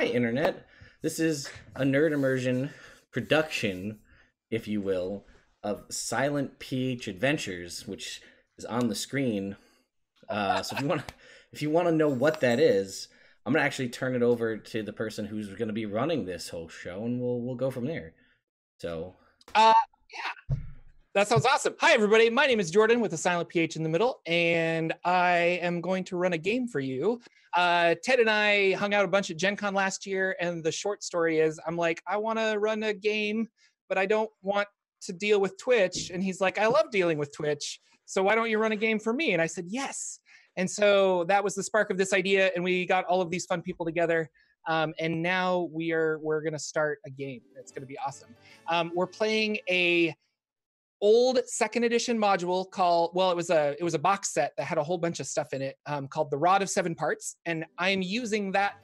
Hi, Internet. This is a Nerd Immersion production, if you will, of Silent pH Adventures, which is on the screen. So if you want to know what that is, I'm gonna actually turn it over to the person who's gonna be running this whole show, and we'll go from there. So. Yeah. That sounds awesome. Hi, everybody. My name is Jordan with a silent PH in the middle, and I am going to run a game for you. Ted and I hung out a bunch at Gen Con last year, and the short story is I'm like, I want to run a game, but I don't want to deal with Twitch. And he's like, I love dealing with Twitch, so why don't you run a game for me? And I said, yes. And so that was the spark of this idea, and we got all of these fun people together. And now we're going to start a game. It's going to be awesome. We're playing a old 2nd edition module called, well, it was a box set that had a whole bunch of stuff in it called the Rod of 7 Parts. And I'm using that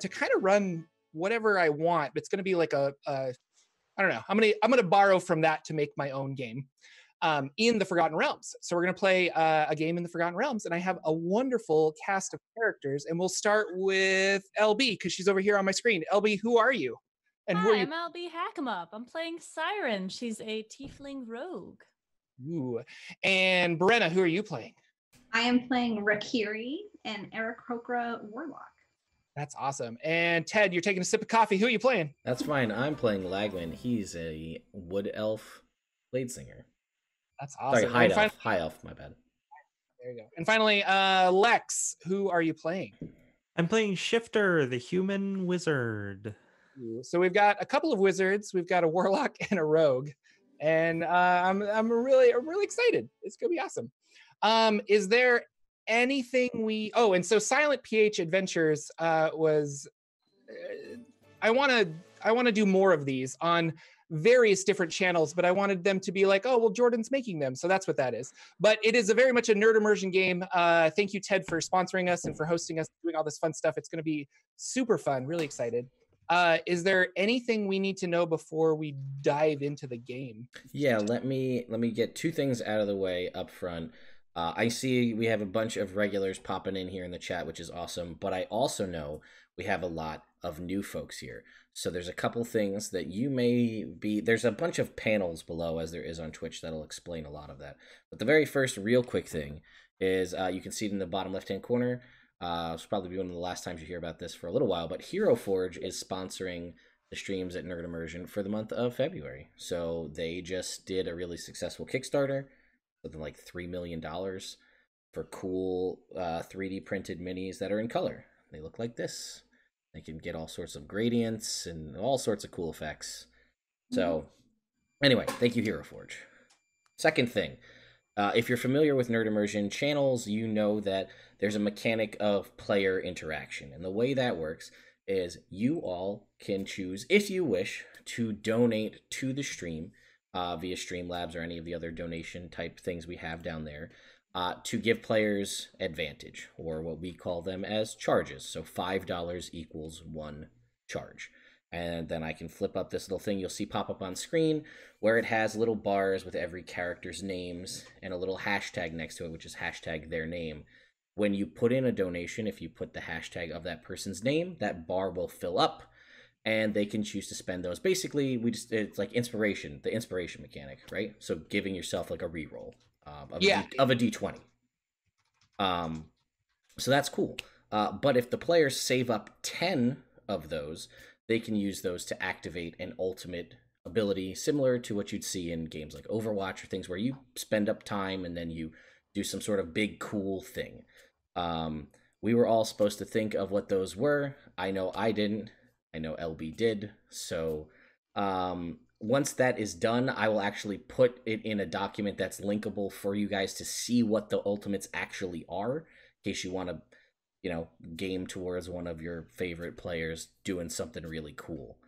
to kind of run whatever I want. It's going to be like a I don't know. I'm going to borrow from that to make my own game in the Forgotten Realms. So we're going to play a game in the Forgotten Realms, and I have a wonderful cast of characters, and we'll start with LB because she's over here on my screen. LB, who are you? And hi, I'm LB Hack'em Up. I'm playing Siren. She's a tiefling rogue. Ooh. And Brenna, who are you playing? I am playing Rakiri, an Aarakocra warlock. That's awesome. And Ted, you're taking a sip of coffee. Who are you playing? That's fine. I'm playing Lagwin. He's a wood elf blade singer. That's awesome. Sorry, high elf, my bad. There you go. And finally, Lex, who are you playing? I'm playing Shifter, the human wizard. So we've got a couple of wizards, we've got a warlock and a rogue, and I'm really excited. It's gonna be awesome. Is there anything we? Oh, and so Silent pH Adventures was. I want to do more of these on various different channels, but I wanted them to be like, oh, well, Jordan's making them, so that's what that is. But it is a very much a nerd immersion game. Thank you, Ted, for sponsoring us and for hosting us, doing all this fun stuff. It's gonna be super fun. Really excited. Is there anything we need to know before we dive into the game? Yeah, let me get two things out of the way up front. I see we have a bunch of regulars popping in here in the chat, which is awesome. But I also know we have a lot of new folks here. So there's a couple things that you may be... There's a bunch of panels below, as there is on Twitch, that'll explain a lot of that. But the very first real quick thing is you can see it in the bottom left-hand corner. It's probably be one of the last times you hear about this for a little while, but Hero Forge is sponsoring the streams at Nerd Immersion for the month of February. So they just did a really successful Kickstarter, something like $3 million for cool 3D printed minis that are in color. They look like this. They can get all sorts of gradients and all sorts of cool effects. So anyway, thank you, Hero Forge. Second thing. If you're familiar with Nerd Immersion channels, you know that there's a mechanic of player interaction. And the way that works is you all can choose, if you wish, to donate to the stream via Streamlabs or any of the other donation type things we have down there to give players advantage, or what we call them as charges. So $5 equals one charge. And then I can flip up this little thing you'll see pop up on screen where it has little bars with every character's names and a little hashtag next to it, which is hashtag their name. When you put in a donation, if you put the hashtag of that person's name, that bar will fill up and they can choose to spend those. Basically, it's like inspiration, the inspiration mechanic, right? So giving yourself like a reroll of a D20. So that's cool. But if the players save up 10 of those, they can use those to activate an ultimate ability similar to what you'd see in games like Overwatch or things where you spend up time and then you do some sort of big cool thing. We were all supposed to think of what those were. I know I didn't. I know LB did. So once that is done, I will actually put it in a document that's linkable for you guys to see what the ultimates actually are in case you want to, you know, game towards one of your favorite players doing something really cool.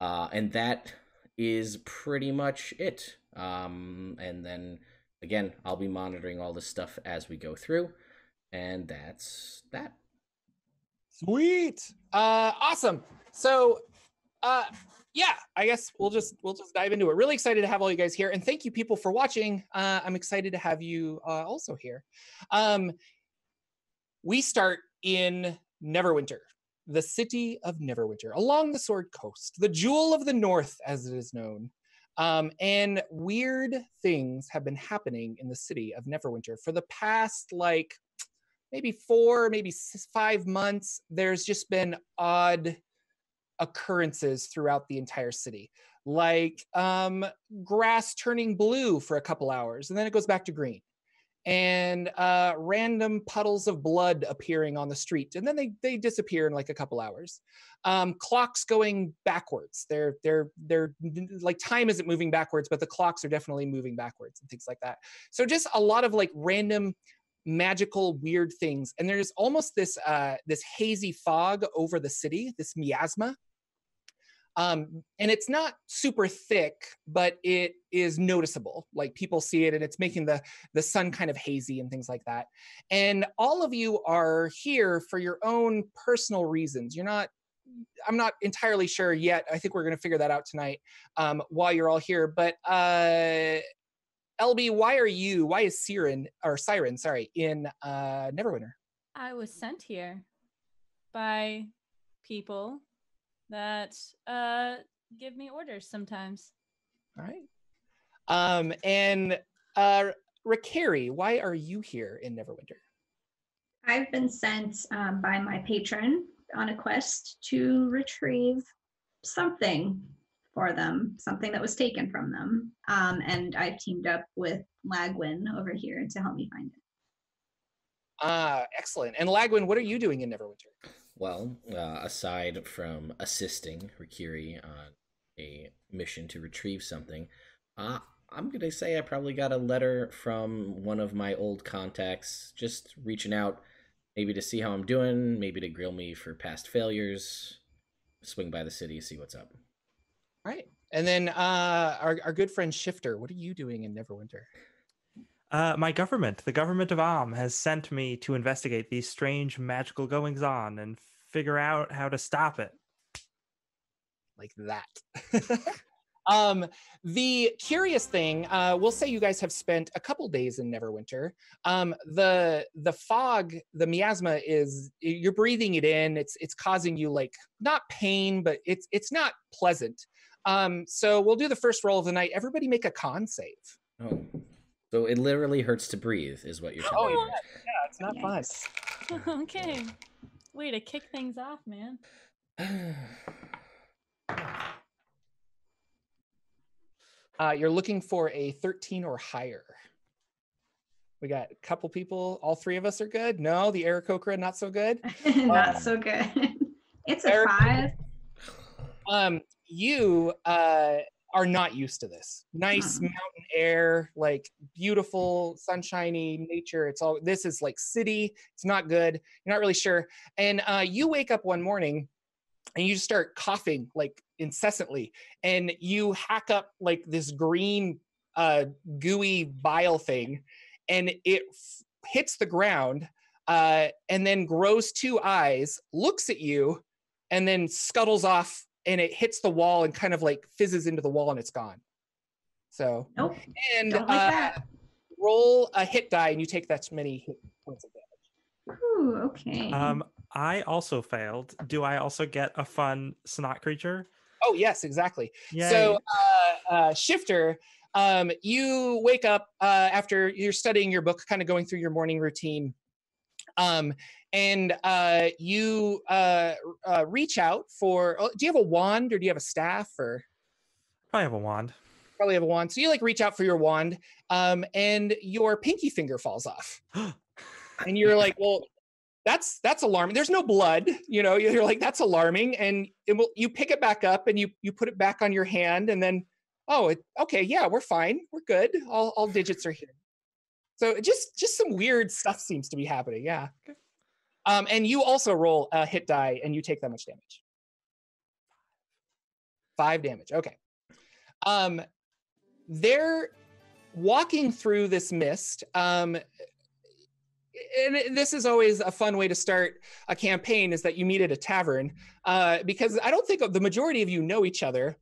And that is pretty much it. And then, again, I'll be monitoring all this stuff as we go through. And that's that. Sweet. Awesome. So, yeah, I guess we'll just dive into it. Really excited to have all you guys here. And thank you, people, for watching. I'm excited to have you also here. We start in Neverwinter. the city of Neverwinter, along the Sword Coast, the Jewel of the North, as it is known. And weird things have been happening in the city of Neverwinter for the past, like, maybe 4, maybe 5 months. There's just been odd occurrences throughout the entire city, like grass turning blue for a couple hours, and then it goes back to green, and random puddles of blood appearing on the street, and then they disappear in like a couple hours. Clocks going backwards. They're like, time isn't moving backwards, but the clocks are definitely moving backwards and things like that. So just a lot of like random magical weird things, and there's almost this this hazy fog over the city, this miasma, and it's not super thick, but it is noticeable. Like, people see it, and it's making the sun kind of hazy and things like that. And all of you are here for your own personal reasons. You're not, I'm not entirely sure yet. I think we're going to figure that out tonight while you're all here. But LB, why is Siren, in Neverwinter? I was sent here by people that give me orders sometimes. All right. And Rakiri, why are you here in Neverwinter? I've been sent by my patron on a quest to retrieve something for them, something that was taken from them. And I've teamed up with Lagwin over here to help me find it. Ah, excellent. And Lagwin, what are you doing in Neverwinter? Well, aside from assisting Rakiri on a mission to retrieve something, I'm going to say I probably got a letter from one of my old contacts, just reaching out, maybe to see how I'm doing, maybe to grill me for past failures, swing by the city, see what's up. All right. And then our good friend Shifter, what are you doing in Neverwinter? My government, the government of Om, has sent me to investigate these strange magical goings-on and figure out how to stop it. Like that. The curious thing, we'll say you guys have spent a couple days in Neverwinter. The fog, the miasma, is, you're breathing it in. It's causing you, like, not pain, but it's not pleasant. So we'll do the first roll of the night. Everybody make a con save. Oh, so it literally hurts to breathe is what you're telling me. Oh, yeah, it's not fun. Okay. Way to kick things off, man. You're looking for a 13 or higher. We got a couple people. All three of us are good. No, the Aarakocra, not so good. Not so good. It's a 5. You are not used to this. Nice mountain air, like beautiful, sunshiny nature. It's all, this is like city. It's not good. You're not really sure. And you wake up one morning and you just start coughing like incessantly. And you hack up like this green, gooey bile thing, and it hits the ground and then grows 2 eyes, looks at you, and then scuttles off. And it hits the wall and kind of like fizzes into the wall, and it's gone. So, nope. And don't like that. Roll a hit die, and you take that many hit points of damage. Ooh, okay. I also failed. Do I also get a fun snot creature? Oh yes, exactly. Yay. So, Shifter, you wake up after you're studying your book, kind of going through your morning routine. And you reach out for, do you have a wand or do you have a staff? Or I have a wand. Probably have a wand. So you like reach out for your wand, and your pinky finger falls off. And you're like, well, that's alarming. There's no blood, you know, you're like, that's alarming. And you pick it back up and you put it back on your hand, and then, oh, okay, yeah, we're fine. We're good. All digits are here. So just some weird stuff seems to be happening, yeah. Okay. And you also roll a hit die, and you take that much damage. 5 damage, okay. They're walking through this mist, and this is always a fun way to start a campaign, is that you meet at a tavern, because I don't think the majority of you know each other,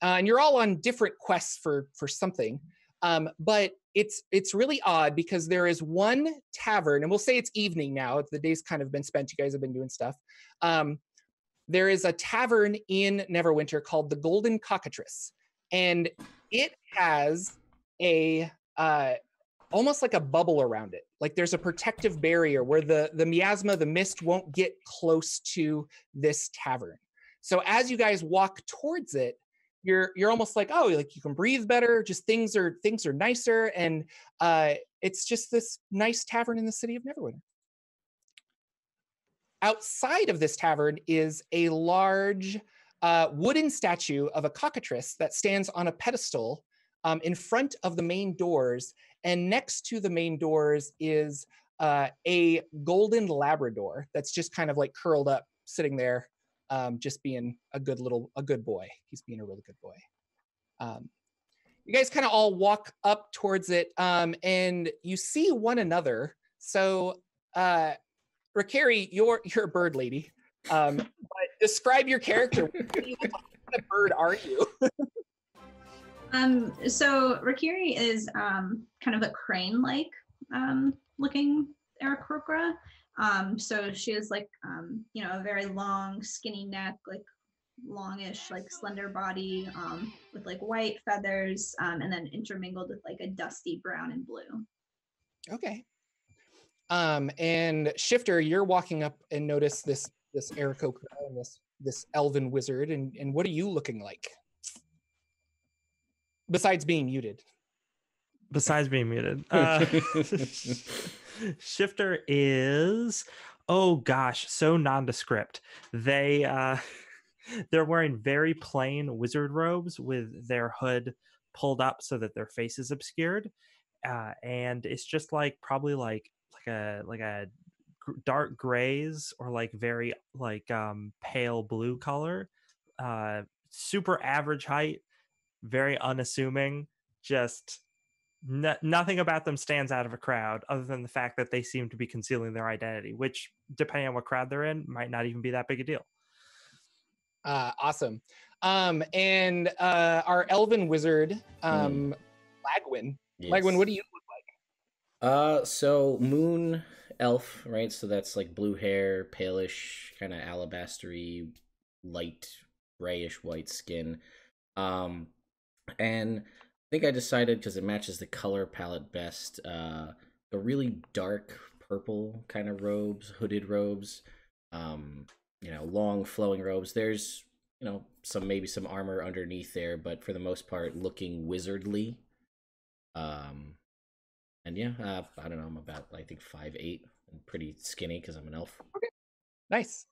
and you're all on different quests for something, but it's really odd because there is one tavern, and we'll say it's evening now. The day's kind of been spent. You guys have been doing stuff. there is a tavern in Neverwinter called the Golden Cockatrice, and it has a almost like a bubble around it. Like there's a protective barrier where the miasma, the mist, won't get close to this tavern. So as you guys walk towards it, you're almost like, oh, like you can breathe better. Just things are nicer, and it's just this nice tavern in the city of Neverwinter. Outside of this tavern is a large wooden statue of a cockatrice that stands on a pedestal in front of the main doors. And next to the main doors is a golden Labrador that's just kind of like curled up, sitting there, just being a good boy. He's being a really good boy. You guys kind of all walk up towards it, and you see one another. So, Rakiri, you're a bird lady. But describe your character. What kind of bird are you? So Rakiri is kind of a crane-like looking Aarakocra. So she is like a very long, skinny neck, like longish, like slender body, with like white feathers, and then intermingled with like a dusty brown and blue. Okay. And Shifter, you're walking up and notice this Aarakocra and this elven wizard, and what are you looking like? Besides being muted. Shifter is, oh gosh, so nondescript. They're wearing very plain wizard robes with their hood pulled up so that their face is obscured. And it's just like probably like a dark grays or like very like pale blue color. Super average height, very unassuming, just nothing about them stands out of a crowd other than the fact that they seem to be concealing their identity, which depending on what crowd they're in might not even be that big a deal. Awesome. And our elven wizard, Lagwin. Yes. Lagwin, what do you look like? So moon elf, right? So that's like blue hair, palish, kind of alabastery, light grayish white skin. And I think I decided, because it matches the color palette best, the really dark purple kind of robes, hooded robes, long flowing robes. There's, some armor underneath there, but for the most part, looking wizardly. I don't know, I'm about, I think 5'8", I'm pretty skinny because I'm an elf. Okay, nice.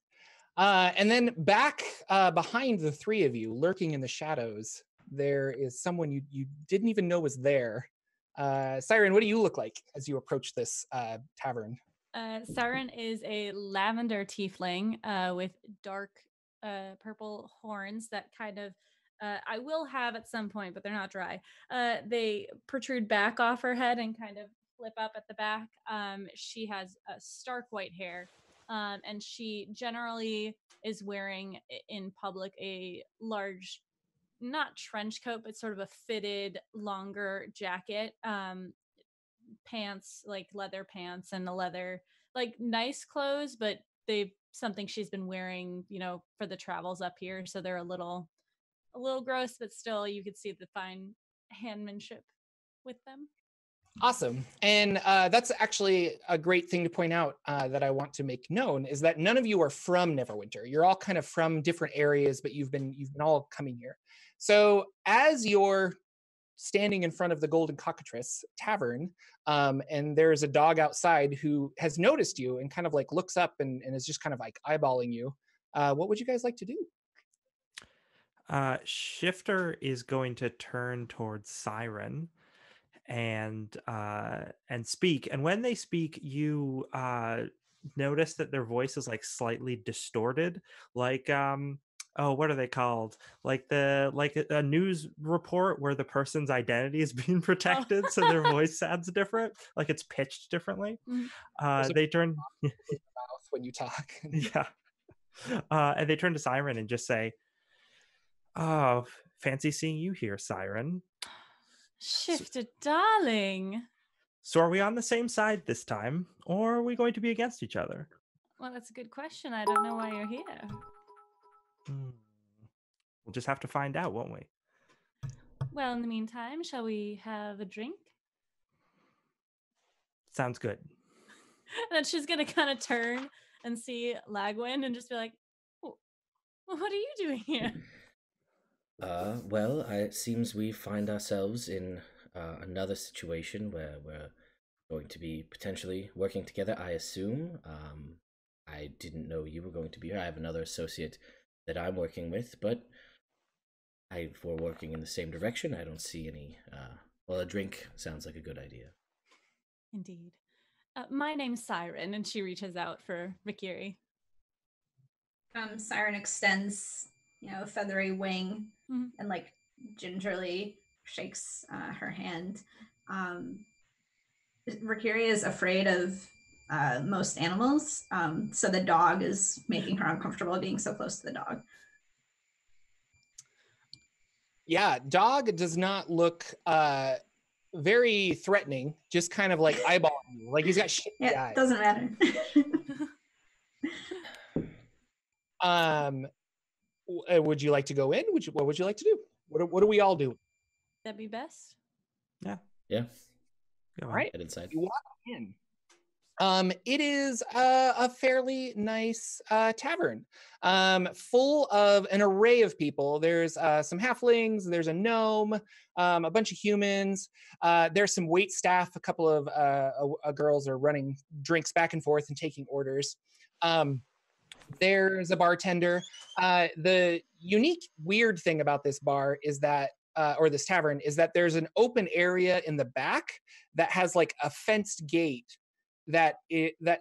And then back behind the three of you, lurking in the shadows, there is someone you didn't even know was there. Siren, what do you look like as you approach this tavern? Siren is a lavender tiefling with dark purple horns that kind of, I will have at some point, but they're not dry. They protrude back off her head and kind of flip up at the back. She has stark white hair. And she generally is wearing in public a large, not trench coat, but sort of a fitted longer jacket, pants, like leather pants and a leather, like nice clothes, but something she's been wearing, for the travels up here. So they're a little gross, but still you could see the fine handmanship with them. Awesome. And that's actually a great thing to point out that I want to make known is that none of you are from Neverwinter. You're all kind of from different areas, but you've been all coming here. So as you're standing in front of the Golden Cockatrice Tavern, and there is a dog outside who has noticed you and kind of like looks up and is just kind of like eyeballing you, what would you guys like to do? Shifter is going to turn towards Siren and speak, and when they speak you notice that their voice is like slightly distorted, like what are they called, like a news report where the person's identity is being protected. Oh. So their voice sounds different, like it's pitched differently. They turn mouth when you talk. Yeah. And they turn to Siren and just say, "Oh, fancy seeing you here, Siren. Shifter, darling. So are we on the same side this time, or are we going to be against each other?" Well, that's a good question. I don't know why you're here. We'll just have to find out, won't we? Well, in the meantime, shall we have a drink? Sounds good. And then she's going to kind of turn and see Lagwin and just be like, oh, well, what are you doing here? Well, it seems we find ourselves in another situation where we're going to be potentially working together, I assume. I didn't know you were going to be here. I have another associate that I'm working with, but if we're working in the same direction, I don't see any... well, a drink sounds like a good idea. Indeed. My name's Siren, and she reaches out for Rakiri. Siren extends, a feathery wing and, gingerly shakes her hand. Rakiri is afraid of most animals, so the dog is making her uncomfortable being so close to the dog. Yeah, dog does not look very threatening, just kind of eyeballing you. He's got shit. Yeah, it doesn't matter. Would you like to go in? What would you like to do? What do we all do? That'd be best. Yeah. Yeah. All right. Head inside. You walk in. It is a fairly nice tavern, full of an array of people. There's some halflings, there's a gnome, a bunch of humans. There's some wait staff. A couple of girls are running drinks back and forth and taking orders. There's a bartender. The unique weird thing about this bar is that or this tavern is that there's an open area in the back that has a fenced gate.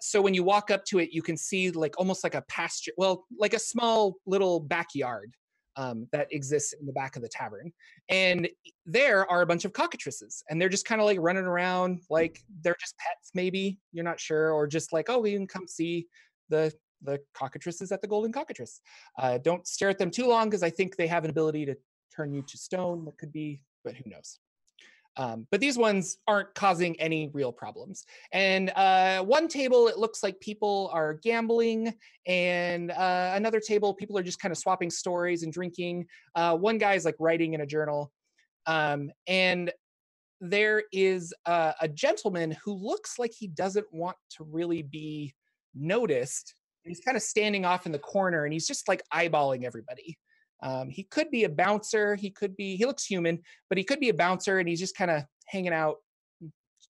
So when you walk up to it, you can see almost like a pasture, a small little backyard that exists in the back of the tavern. And there are a bunch of cockatrices, and they're just kind of running around, they're just pets maybe, you're not sure, or just oh, we can come see the cockatrices at the Golden Cockatrice. Don't stare at them too long because I think they have an ability to turn you to stone that could be, but who knows. But these ones aren't causing any real problems. And one table, it looks like people are gambling. And another table, people are just kind of swapping stories and drinking. One guy's writing in a journal. And there is a gentleman who looks like he doesn't want to really be noticed. He's kind of standing off in the corner and he's just eyeballing everybody. He could be a bouncer, he looks human, but he could be a bouncer and he's just kind of hanging out,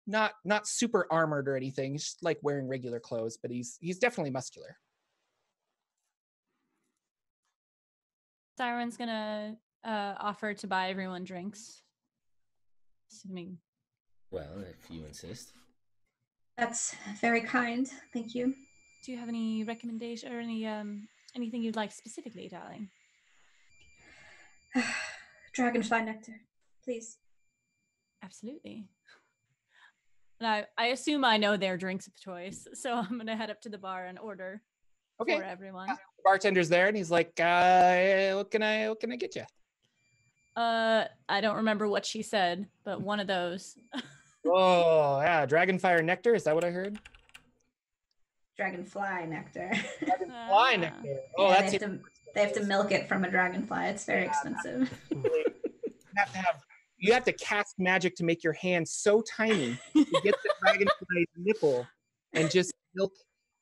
not super armored or anything. He's just wearing regular clothes, but he's definitely muscular. Siren's gonna offer to buy everyone drinks. Assuming. Well, if you insist. That's very kind, thank you. Do you have any recommendation or anything you'd like specifically, darling? Dragonfly nectar, please. Absolutely. And I assume I know their drinks of choice, so I'm going to head up to the bar and order for everyone. Yeah. The bartender's there, and he's like, what can I get you? I don't remember what she said, but one of those. Oh, yeah, dragonfire nectar, is that what I heard? Dragonfly nectar. Dragonfly nectar. Oh, yeah, that's it. They have to milk it from a dragonfly. It's very expensive. You have to cast magic to make your hand so tiny to get the dragonfly's nipple and just milk.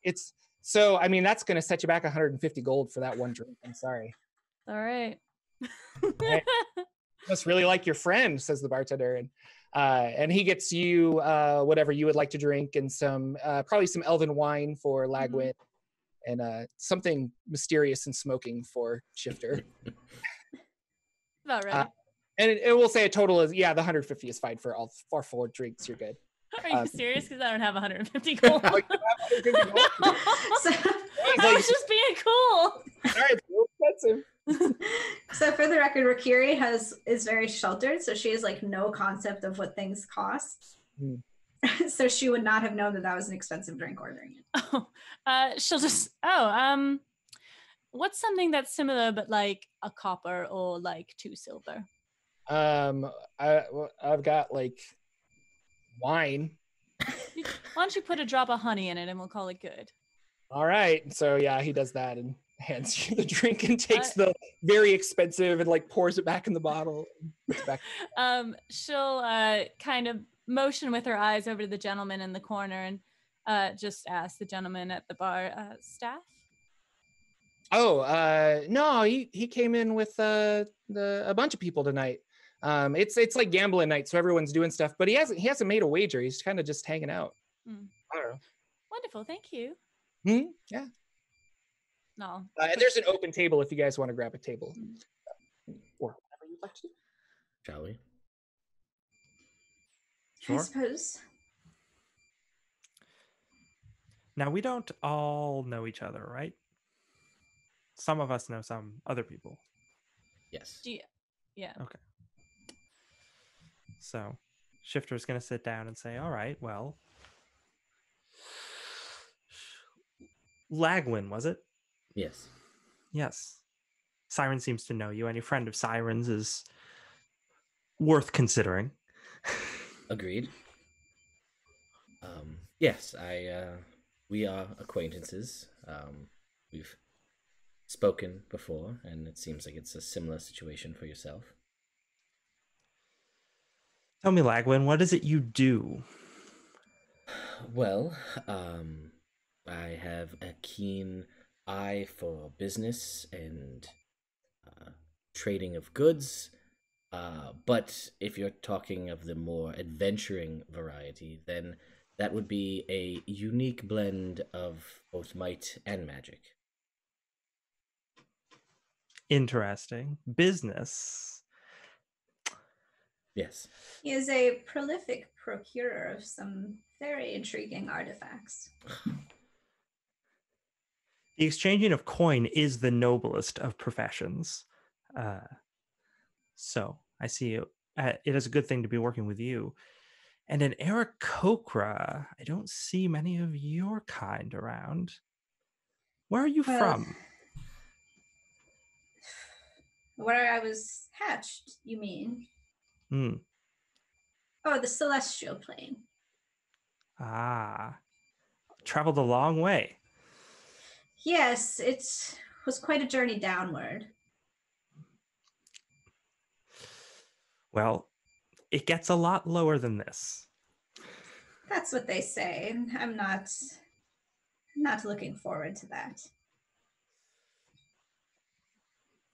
It's so, I mean, that's going to set you back 150 gold for that one drink. I'm sorry. All right. Must really like your friend, says the bartender. And he gets you whatever you would like to drink and some, probably some elven wine for Lagwin. Mm-hmm. And something mysterious and smoking for Shifter. About right. And it will say a total is, yeah, the 150 is fine for all four drinks. You're good. Are you serious? Because I don't have 150 gold. No, you have 150 gold. I was just being cool. All right, it's so expensive. So for the record, Rakiri is very sheltered, so she has no concept of what things cost. Mm. So she would not have known that that was an expensive drink ordering it. Oh, she'll just, what's something that's similar but a copper or 2 silver? I've got wine. Why don't you put a drop of honey in it and we'll call it good. All right. So yeah, he does that and hands you the drink and takes the very expensive and like pours it back in the bottle. She'll kind of motion with her eyes over to the gentleman in the corner and just ask the gentleman at the bar, staff? Oh, no, he came in with a bunch of people tonight. It's like gambling night, so everyone's doing stuff, but he hasn't made a wager. He's kind of just hanging out. Mm. I don't know. Wonderful, thank you. Hmm? Yeah. No. And there's an open table if you guys want to grab a table. Mm-hmm. Or whatever you'd like to do. Shall we? Sure. I suppose. Now, we don't all know each other, right? Some of us know some other people. Yes. Yeah. Okay. So, Shifter's going to sit down and say, all right, well, Lagwin, was it? Yes. Yes. Siren seems to know you. Any friend of Siren's is worth considering. Agreed. Yes, we are acquaintances. We've spoken before, and it seems like it's a similar situation for yourself. Tell me, Lagwin, what is it you do? Well, I have a keen eye for business and trading of goods, but if you're talking of the more adventuring variety, then that would be a unique blend of both might and magic. Interesting. Business. Yes. He is a prolific procurer of some very intriguing artifacts. The exchanging of coin is the noblest of professions. So I see it is a good thing to be working with you. And in Aarakocra, I don't see many of your kind around. Where are you from? Where I was hatched, you mean? Hmm. Oh, the celestial plane. Ah. Traveled a long way. Yes, it was quite a journey downward. Well, it gets a lot lower than this. That's what they say. I'm not looking forward to that.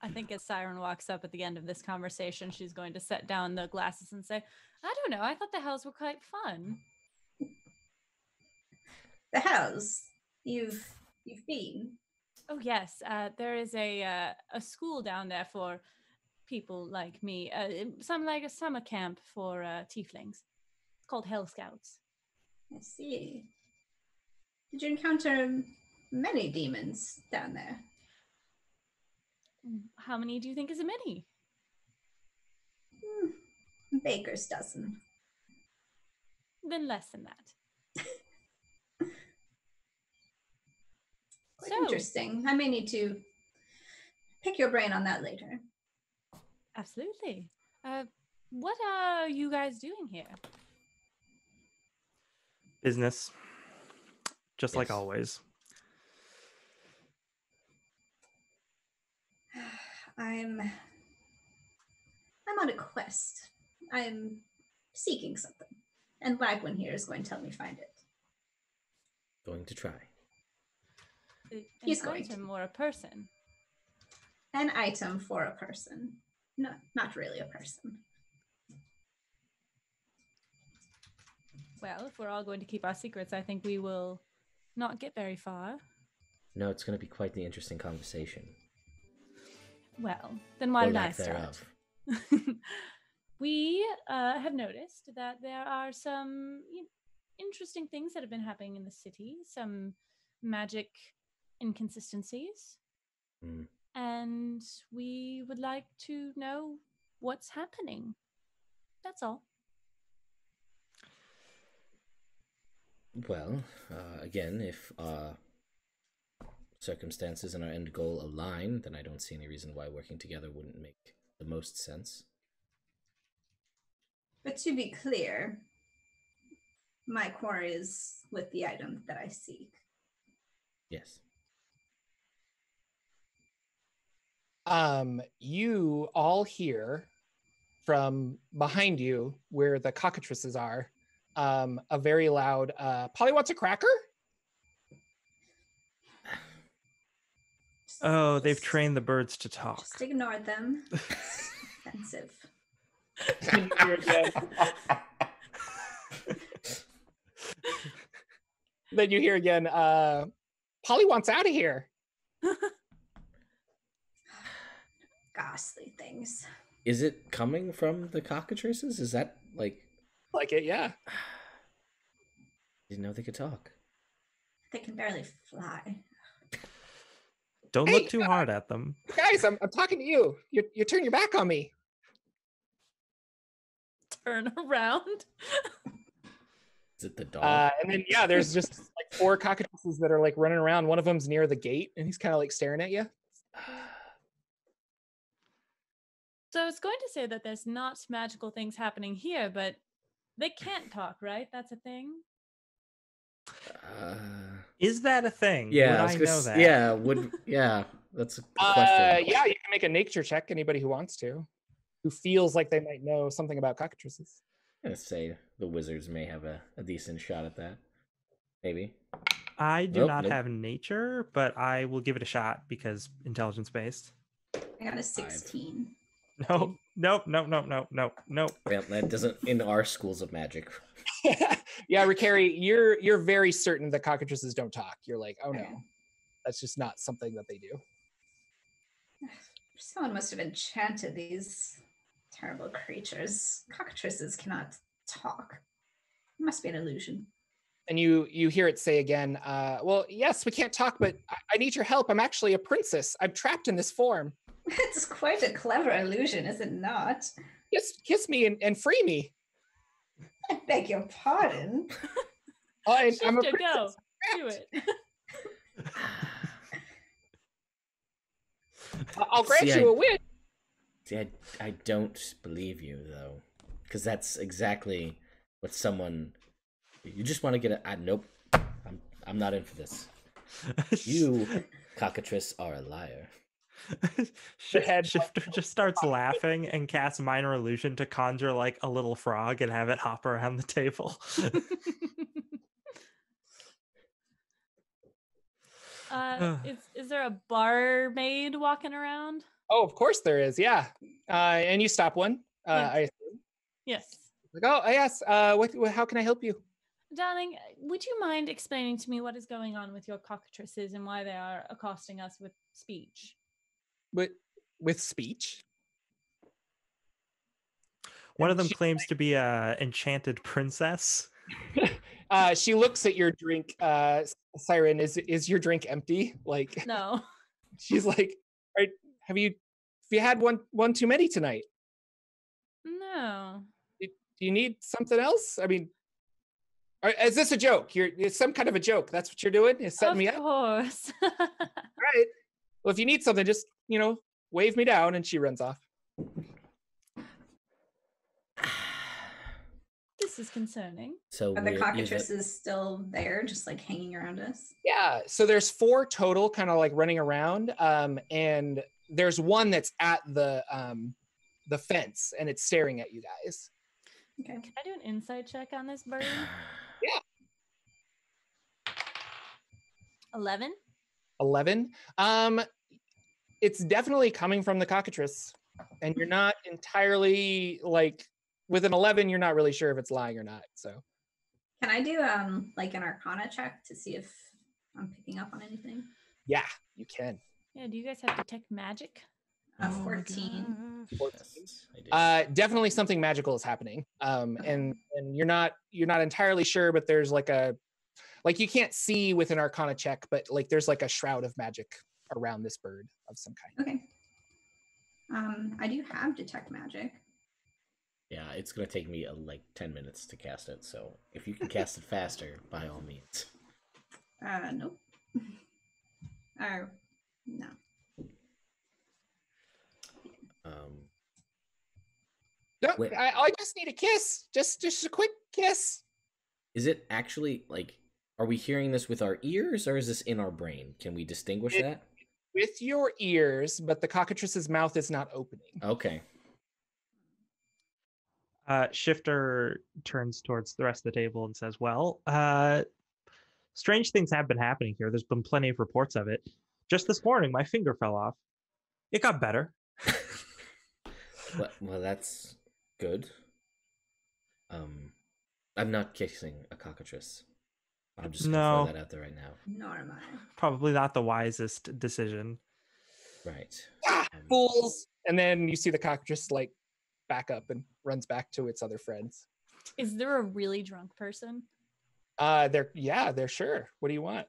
I think as Siren walks up at the end of this conversation, she's going to set down the glasses and say, I don't know, I thought the hells were quite fun. The hells? You've been? Oh, yes. There is a school down there for people like me. Some like a summer camp for tieflings. It's called Hell Scouts. I see. Did you encounter many demons down there? How many do you think is a many? Baker's dozen. Then less than that. Quite interesting. I may need to pick your brain on that later. Absolutely. What are you guys doing here? Business. Just like always. I'm on a quest. I'm seeking something. And Lagwin here is going to help me find it. Going to try. He's going to. An item or a person? An item for a person. No, not really a person. Well, if we're all going to keep our secrets, I think we will not get very far. No, it's going to be quite the interesting conversation. Well, then why did I start? We have noticed that there are some interesting things that have been happening in the city. Some magic inconsistencies. Mm. And we would like to know what's happening. That's all. Well, again, if circumstances and our end goal align, then I don't see any reason why working together wouldn't make the most sense. But to be clear, my quarry is with the item that I seek. Yes. You all hear from behind you, where the cockatrices are, a very loud, Polly wants a cracker? Oh, they've trained the birds to talk. Just ignored them. Offensive. Then you hear again, Polly wants out of here. Ghastly things. Is it coming from the cockatrices? Is that like it? Yeah. Didn't know they could talk. They can barely fly. Don't look too hard at them, guys. I'm talking to you. You turn your back on me. Turn around. Is it the dog? And then yeah, there's just like four cockatrices that are like running around. One of them's near the gate, and he's kind of like staring at you. So I was going to say that there's not magical things happening here, but they can't talk, right? That's a thing? Is that a thing? Yeah, would I know that? Yeah, that's a question. Yeah, you can make a nature check, anybody who wants to, who feels like they might know something about cockatrices. I'm going to say the wizards may have a decent shot at that. Maybe. I do not have nature, but I will give it a shot because intelligence-based. I got a 16. Five. Nope. Yeah, that doesn't in our schools of magic. Yeah, Rakiri, you're very certain that cockatrices don't talk. You're like, oh no, that's just not something that they do. Someone must have enchanted these terrible creatures. Cockatrices cannot talk. It must be an illusion. And you hear it say again, well, yes, we can't talk, but I need your help. I'm actually a princess. I'm trapped in this form. It's quite a clever illusion, is it not? Just kiss me and free me. I beg your pardon. I'm a princess. Do it. I'll grant you a win. See, I don't believe you, though. Because that's exactly what someone... You just want to get a... nope. I'm not in for this. You, cockatrice, are a liar. Shifter just starts laughing and casts minor illusion to conjure like a little frog and have it hop around the table. Is there a barmaid walking around? Oh, of course there is. Yeah, and you stop one. Yes. Like, oh yes. What? How can I help you? Darling, would you mind explaining to me what is going on with your cockatrices and why they are accosting us with speech? With speech? One of them claims to be an enchanted princess. She looks at your drink. Siren, is your drink empty? Like, no. She's like, have you had one too many tonight? No. Do you need something else? I mean, is this a joke? It's some kind of a joke. That's what you're doing? It's setting me up? Of course. All right. Well, if you need something, just, wave me down, and she runs off. This is concerning. So are the cockatrices still there, just like hanging around us? Yeah. So there's four total kind of like running around. And there's one that's at the fence, and it's staring at you guys. Okay. Can I do an insight check on this bird? Yeah. 11. It's definitely coming from the cockatrice, and you're not entirely like with an 11. You're not really sure if it's lying or not. So, can I do like an Arcana check to see if I'm picking up on anything? Yeah, you can. Yeah. Do you guys have detect magic? 14. Yes, I do. Definitely something magical is happening. And you're not entirely sure, but there's like a. Like you can't see with an Arcana check, but like there's like a shroud of magic around this bird of some kind. Okay. I do have detect magic. Yeah, it's gonna take me like 10 minutes to cast it. So if you can cast it faster, by all means. Nope. No. No, I just need a kiss. Just a quick kiss. Is it actually like? Are we hearing this with our ears, or is this in our brain? Can we distinguish that? with your ears, but the cockatrice's mouth is not opening. Okay. Shifter turns towards the rest of the table and says, well, strange things have been happening here. There's been plenty of reports of it. Just this morning, my finger fell off. It got better. Well, that's good. I'm not kissing a cockatrice. I'm just gonna throw that out there right now. Nor am I. Probably not the wisest decision. Right. Ah, fools! And then you see the cockatrice like back up and runs back to its other friends. Is there a really drunk person? They're sure. What do you want?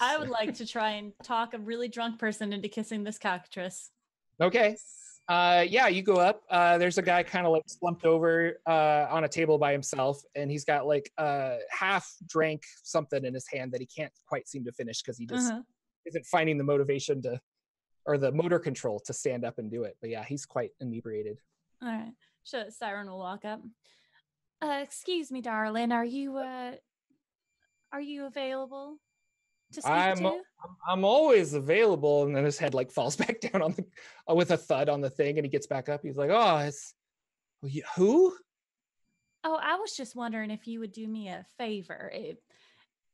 I would like to try and talk a really drunk person into kissing this cockatrice. Okay. You go up. There's a guy kind of like slumped over on a table by himself, and he's got like half drank something in his hand that he can't quite seem to finish because he just isn't finding the motivation to, or the motor control to stand up and do it. But yeah, he's quite inebriated. All right. So Siren will walk up. Excuse me, darling. Are you available to speak to? I'm always available. And then his head like falls back down on the with a thud on the thing, and he gets back up. He's like, "Oh, it's who?" Oh, I was just wondering if you would do me a favor.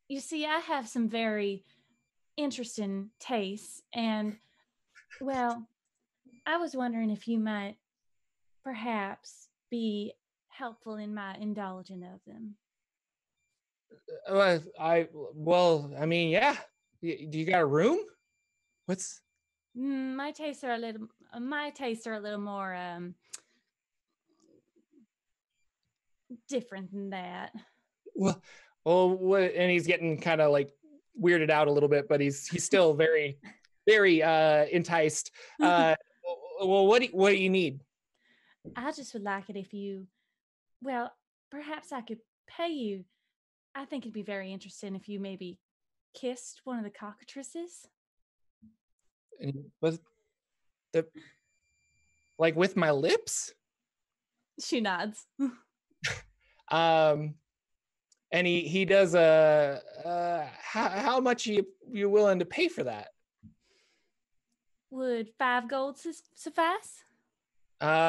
You see, I have some very interesting tastes, and well, I was wondering if you might perhaps be helpful in my indulging of them. Yeah. Do you got a room? My tastes are a little more different than that. And he's getting kind of like weirded out a little bit, but he's still very, very enticed. What do you need? I just would like it if you, perhaps I could pay you. I think it'd be very interesting if you maybe kissed one of the cockatrices. And was the like with my lips? She nods. And he does how much are you willing to pay for that? Would 5 gold suffice?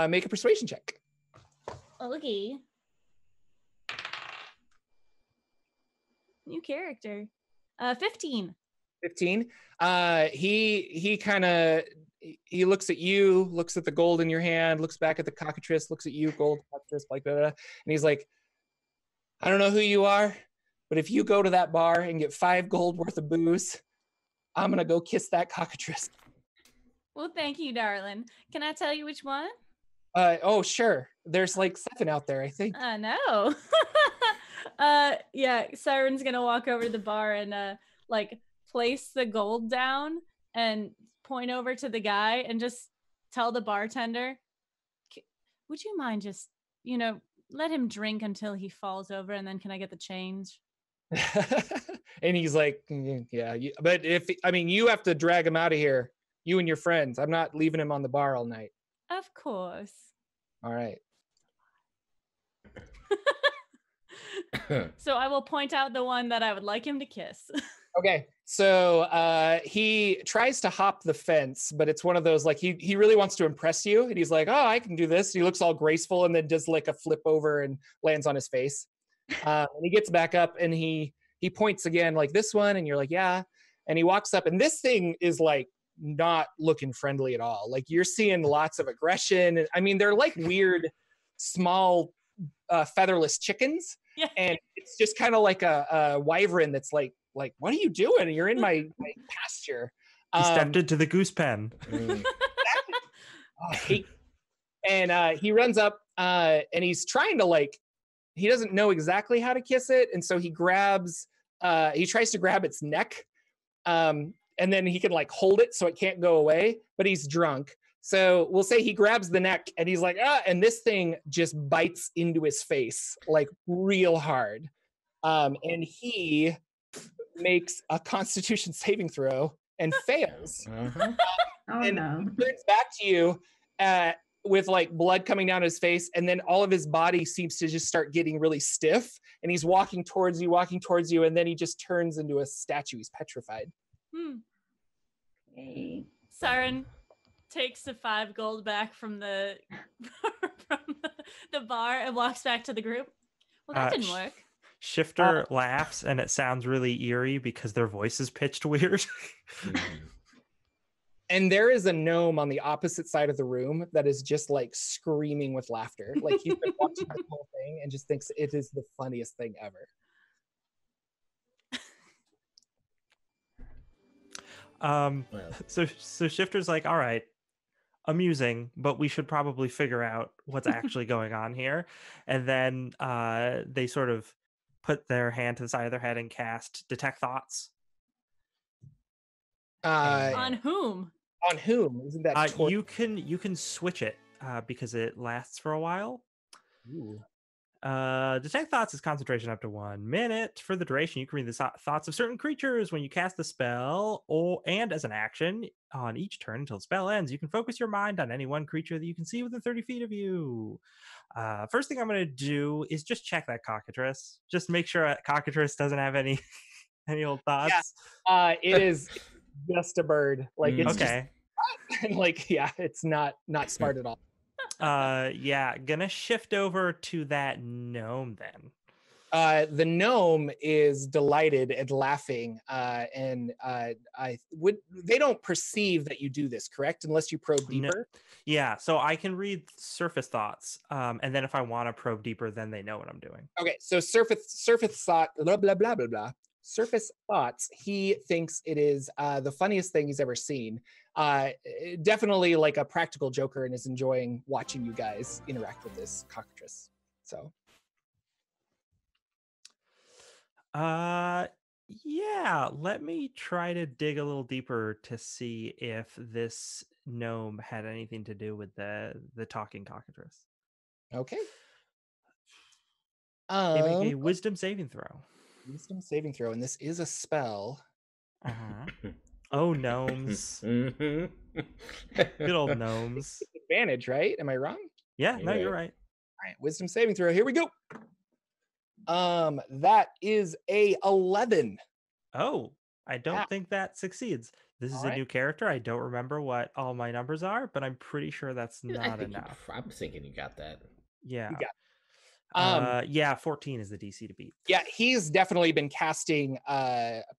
Make a persuasion check. Okay. New character. 15. 15. He kind of, he looks at you, looks at the gold in your hand, looks back at the cockatrice, looks at you, gold, cockatrice, like that. And he's like, I don't know who you are, but if you go to that bar and get 5 gold worth of booze, I'm going to go kiss that cockatrice. Well, thank you, darling. Can I tell you which one? Sure. There's like 7 out there, I think. I know. Siren's gonna walk over to the bar and like place the gold down and point over to the guy and just tell the bartender, would you mind just let him drink until he falls over, and then can I get the change? And he's like, but you have to drag him out of here, you and your friends. I'm not leaving him on the bar all night. Of course. All right. So I will point out the one that I would like him to kiss. Okay. So he tries to hop the fence, but it's one of those like he really wants to impress you, and he's like, oh, I can do this. And he looks all graceful and then does like a flip over and lands on his face. And he gets back up and he points again like this one, and you're like, yeah. And he walks up, and this thing is like not looking friendly at all. Like you're seeing lots of aggression. And, they're like weird small featherless chickens. Yeah. And it's just kind of like a wyvern that's like, what are you doing? You're in my pasture. He stepped into the goose pen. And he runs up and he's trying to he doesn't know exactly how to kiss it. And so he grabs, he tries to grab its neck. And then he can hold it so it can't go away, but he's drunk. So we'll say he grabs the neck and he's like, ah, and this thing just bites into his face real hard. And he makes a constitution saving throw and fails. And turns back to you with blood coming down his face. And then all of his body seems to just start getting really stiff. And he's walking towards you. And then he just turns into a statue. He's petrified. Yay. Siren takes the 5 gold back from the the bar and walks back to the group. Well, that didn't work. Shifter laughs, and it sounds really eerie because their voice is pitched weird. And there is a gnome on the opposite side of the room that is just like screaming with laughter. Like he's been watching this whole thing and just thinks it is the funniest thing ever. So Shifter's like, all right, amusing, but we should probably figure out what's actually going on here. And then they sort of put their hand to the side of their head and cast Detect Thoughts. On whom? On whom? Isn't that you can switch it because it lasts for a while. Ooh. Detect Thoughts is concentration up to 1 minute. For the duration, you can read the thoughts of certain creatures when you cast the spell, and as an action on each turn until the spell ends. You can focus your mind on any one creature that you can see within 30 feet of you. First thing I'm going to do is just check that cockatrice. Just make sure that cockatrice doesn't have any any old thoughts. Yeah. It is just a bird. Like it's okay. Just, and like yeah, it's not smart at all. Yeah, gonna shift over to that gnome then. The gnome is delighted and laughing, and I would. They don't perceive that you do this, correct? Unless you probe deeper. No. Yeah, so I can read surface thoughts, and then if I want to probe deeper, then they know what I'm doing. Okay, so surface thought, blah blah blah blah blah. Surface thoughts. He thinks it is the funniest thing he's ever seen. Definitely like a practical joker, and is enjoying watching you guys interact with this cockatrice. So, yeah. Let me try to dig a little deeper to see if this gnome had anything to do with the talking cockatrice. Okay. They make a wisdom saving throw. Wisdom saving throw, and this is a spell. Uh-huh. Oh, gnomes. Good old gnomes. Advantage, right? Am I wrong? Yeah, no, you're right. All right, wisdom saving throw. Here we go. That is a 11. Oh, I don't think that succeeds. This is a new character. I don't remember what all my numbers are, but I'm pretty sure that's not enough. I'm thinking you got that. Yeah. You got it. 14 is the DC to beat. Yeah, he's definitely been casting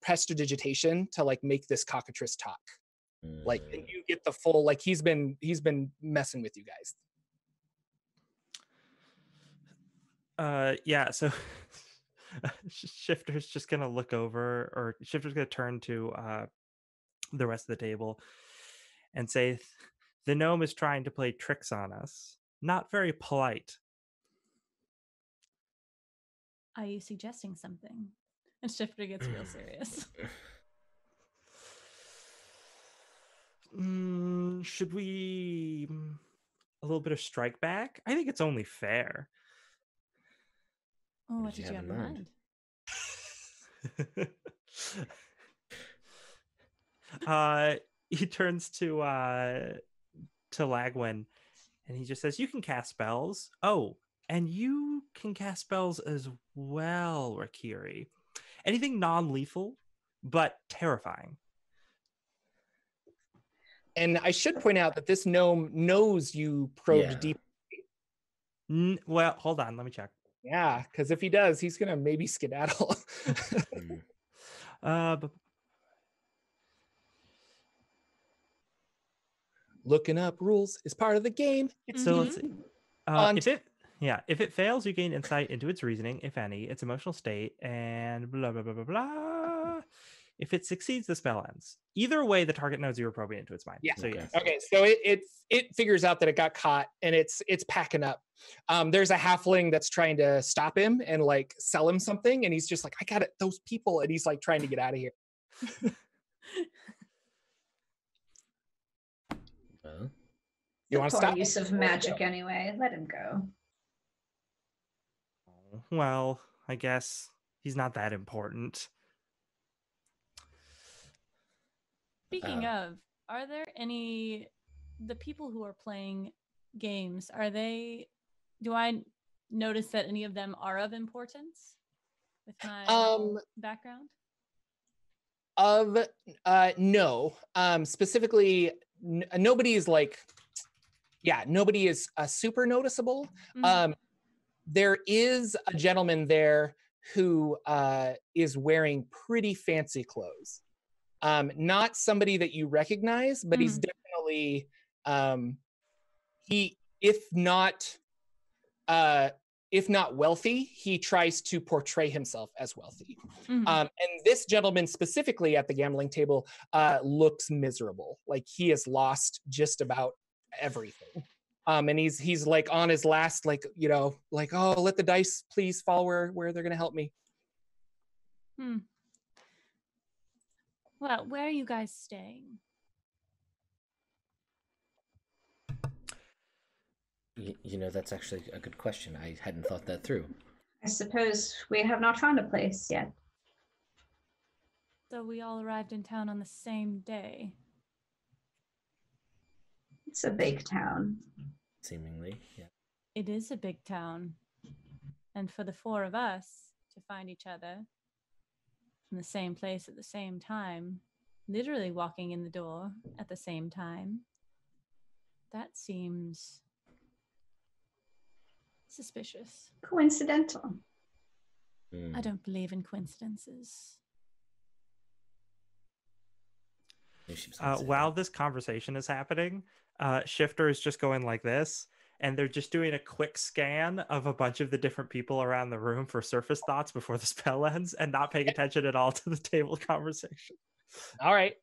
prestidigitation to like make this cockatrice talk. Like, and you get the full like he's been messing with you guys. Yeah, so Shifter's just gonna look over, or Shifter's gonna turn to the rest of the table and say, the gnome is trying to play tricks on us. Not very polite. Are you suggesting something? And Shifter gets real serious. Should we... a little bit of strike back? I think it's only fair. Oh, what did you have in mind? He turns to Lagwin, and he just says, you can cast spells. Oh, and you can cast spells as well, Rakiri. Anything non-lethal, but terrifying. And I should point out that this gnome knows you probed deeply. Well, hold on. Let me check. Yeah, because if he does, he's going to maybe skedaddle. Looking up rules is part of the game. So let's see. Yeah, if it fails, you gain insight into its reasoning, if any, its emotional state, and blah, blah, blah, blah, blah. If it succeeds, the spell ends. Either way, the target knows you were probing into its mind. Yeah. So, yeah. Okay, so it figures out that it got caught, and it's packing up. There's a halfling that's trying to stop him and, like, sell him something, and he's just like, I got it, those people, and he's, like, trying to get out of here. You want to stop? Use of magic anyway. Let him go. Well, I guess he's not that important. Speaking of, are there any, the people who are playing games, do I notice that any of them are of importance with my background? Of no, specifically, nobody's like, yeah, nobody is super noticeable. Mm-hmm. There is a gentleman there who is wearing pretty fancy clothes. Not somebody that you recognize, but mm-hmm. he's definitely if not wealthy, he tries to portray himself as wealthy. Mm-hmm. And this gentleman specifically at the gambling table looks miserable. Like he has lost just about everything. And he's like on his last, like, you know, like, oh, let the dice please fall where they're gonna help me. Hmm. Well, where are you guys staying? You know, that's actually a good question. I hadn't thought that through. I suppose we have not found a place yet. So we all arrived in town on the same day. It's a big town. Seemingly, yeah. It is a big town. And for the four of us to find each other in the same place at the same time, literally walking in the door at the same time, that seems... suspicious. Coincidental. Mm. I don't believe in coincidences. While this conversation is happening, Shifter is just going like this, and they're just doing a quick scan of a bunch of the different people around the room for surface thoughts before the spell ends, and not paying attention at all to the table conversation. All right.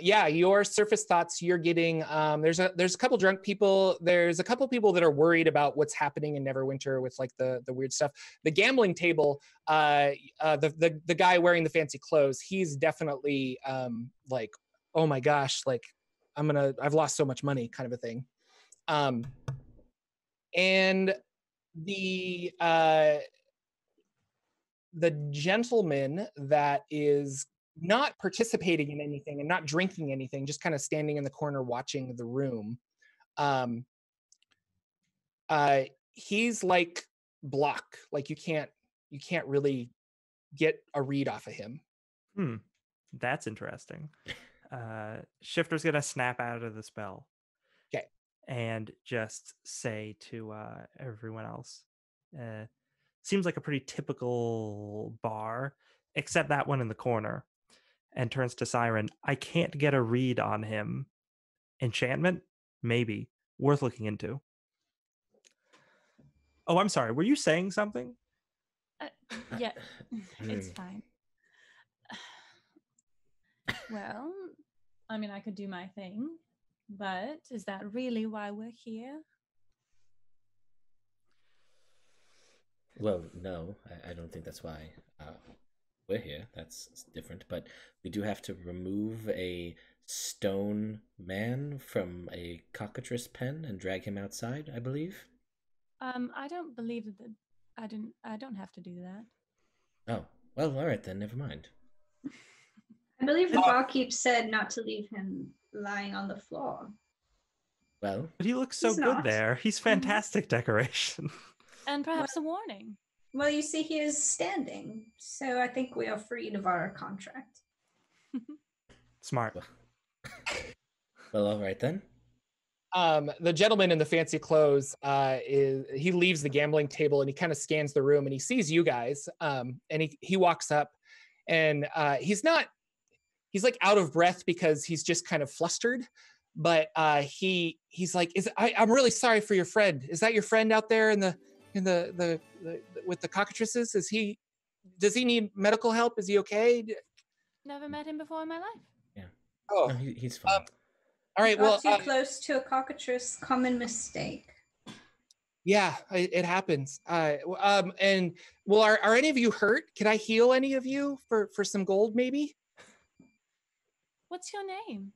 Yeah, your surface thoughts, you're getting, there's a couple drunk people. There's a couple people that are worried about what's happening in Neverwinter with like the weird stuff. The gambling table, the guy wearing the fancy clothes, he's definitely like, oh my gosh, like I've lost so much money kind of a thing. And the gentleman that is not participating in anything and not drinking anything, just kind of standing in the corner watching the room. He's like block, like you can't really get a read off of him. Hmm, that's interesting. Shifter's gonna snap out of the spell. Okay. And just say to everyone else, seems like a pretty typical bar, except that one in the corner. And turns to Siren. I can't get a read on him. Enchantment? Maybe. Worth looking into. Oh, I'm sorry. Were you saying something? Yeah, it's fine. Well, I mean, I could do my thing, but is that really why we're here? Well, no, I don't think that's why. We're here, that's different, but we do have to remove a stone man from a cockatrice pen and drag him outside, I believe. I don't believe that. I don't have to do that. Oh, well, all right then, never mind. I believe the barkeep said not to leave him lying on the floor. Well, but he looks so good there. He's fantastic decoration. And perhaps a warning. Well, you see, he is standing, so I think we are freed of our contract. Smart. Well, all right then. The gentleman in the fancy clothes, he leaves the gambling table and he kind of scans the room and he sees you guys, and he walks up, and he's like out of breath because he's just kind of flustered, but he's like, I'm really sorry for your friend. Is that your friend out there in the with the cockatrices? Does he need medical help? Is he okay? Never met him before in my life. Yeah. Oh, no, he's fine. All right. Well, too close to a cockatrice, common mistake. Yeah, it happens. And well, are any of you hurt? Can I heal any of you for some gold, maybe? What's your name?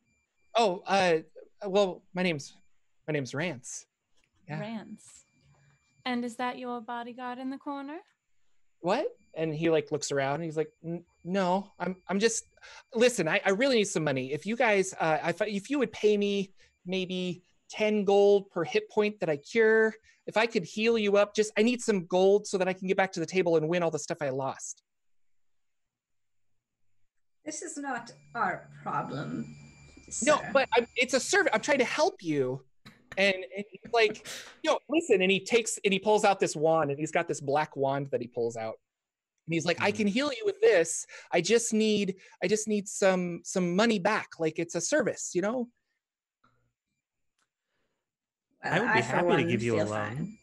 Oh, well, my name's Rance. Yeah. Rance. And is that your bodyguard in the corner? What? And he like looks around and he's like, no, I'm just, listen, I really need some money. If you guys, if you would pay me maybe 10 gold per hit point that I cure, if I could heal you up, I need some gold so that I can get back to the table and win all the stuff I lost. This is not our problem, sir. No, but it's a service. I'm trying to help you. And he's like, yo, listen. And he takes, and he pulls out this wand, and he's got this black wand that he pulls out. And he's like, I can heal you with this. I just need some money back. Like, it's a service, you know? Well, I would be happy to give you a loan.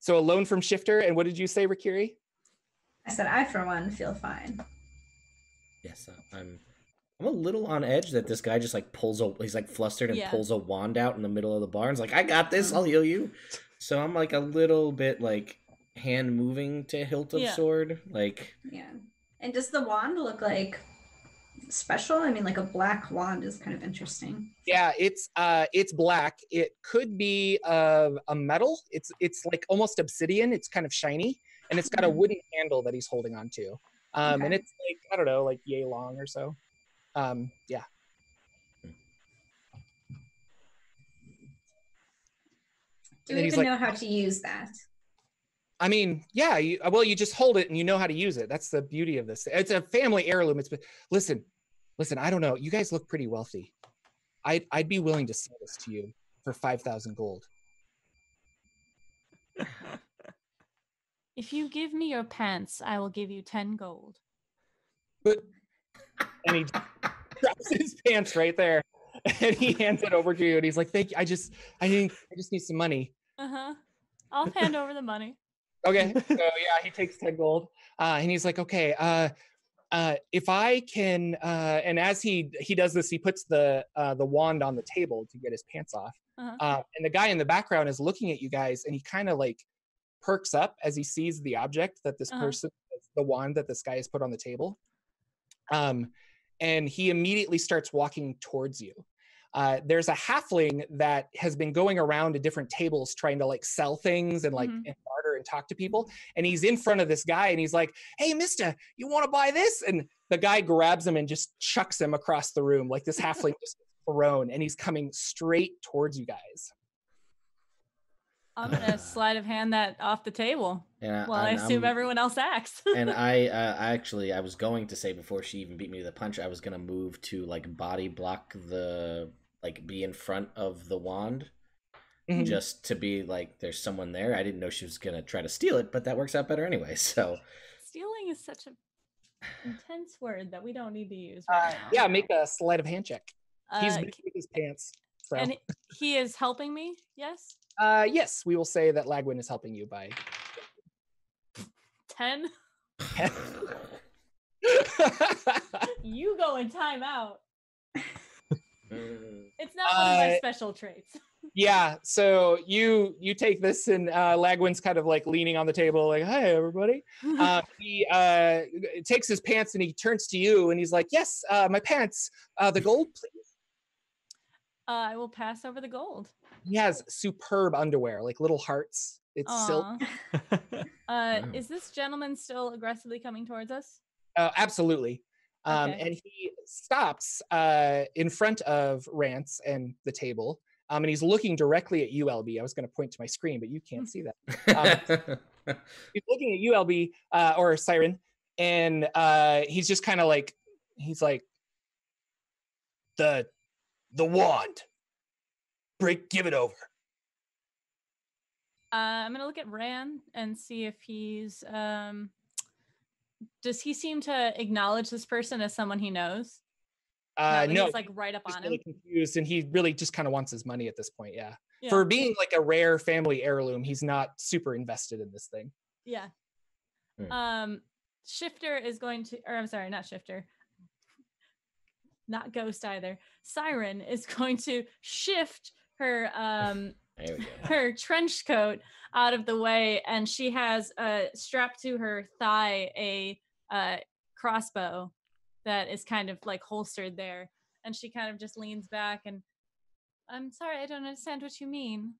So a loan from Shifter. And what did you say, Rakiri? I said, I, for one, feel fine. Yes, I'm a little on edge that this guy just like he's like flustered and pulls a wand out in the middle of the bar and's like, I got this, I'll heal you. So I'm like a little bit like hand moving to hilt of sword. Like, yeah. And does the wand look like special? I mean, like a black wand is kind of interesting. Yeah, it's black. It could be a metal. It's like almost obsidian. It's kind of shiny, and it's got a wooden handle that he's holding on to. Okay. And it's like, I don't know, like yay long or so. Yeah. Do we even know how to use that? I mean, yeah. You just hold it and you know how to use it. That's the beauty of this. It's a family heirloom. It's listen. I don't know. You guys look pretty wealthy. I'd be willing to sell this to you for 5,000 gold. If you give me your pants, I will give you 10 gold. But. And he drops his pants right there, and he hands it over to you, and he's like, "Thank you. I just need some money." I'll hand over the money. Okay. So yeah, he takes 10 gold, and he's like, "Okay, if I can," and as he does this, he puts the wand on the table to get his pants off, and the guy in the background is looking at you guys, and he kind of like perks up as he sees the object that this person, the wand that this guy has put on the table. And he immediately starts walking towards you. There's a halfling that has been going around to different tables trying to like sell things and like and barter and talk to people. And he's in front of this guy, and he's like, "Hey, mister, you want to buy this?" And the guy grabs him and just chucks him across the room. Like, this halfling just thrown, and he's coming straight towards you guys. I'm gonna sleight of hand that off the table. Well, I assume everyone else acts. And I was going to say, before she even beat me to the punch, I was gonna move to like body block the, like, be in front of the wand, just to be like, there's someone there. I didn't know she was gonna try to steal it, but that works out better anyway. So stealing is such an intense word that we don't need to use. Right now. Yeah, make a sleight of hand check. He's making his pants. So. And he is helping me. Yes. Yes, we will say that Lagwin is helping you by 10. You go in timeout. It's not one of my special traits. Yeah, so you take this, and Lagwin's kind of like leaning on the table, like, "Hi, everybody." He takes his pants, and he turns to you, and he's like, "Yes, my pants. The gold, please." I will pass over the gold. He has superb underwear, like little hearts. It's silk. Is this gentleman still aggressively coming towards us? Absolutely. Okay. And he stops in front of Rance and the table, and he's looking directly at ULB. I was going to point to my screen, but you can't see that. He's looking at ULB or Siren, and he's just kind of like, he's like, the wand. Give it over. I'm gonna look at Ran and see if he's does he seem to acknowledge this person as someone he knows? No, he's like right up on him. Confused, and he really just kind of wants his money at this point. Yeah, for being like a rare family heirloom, he's not super invested in this thing. Yeah. Shifter is going to, or I'm sorry, not Shifter. Not Ghost either. Siren is going to shift her her trench coat out of the way, and she has strapped to her thigh a crossbow that is kind of like holstered there, and she kind of just leans back and, "I'm sorry, I don't understand what you mean."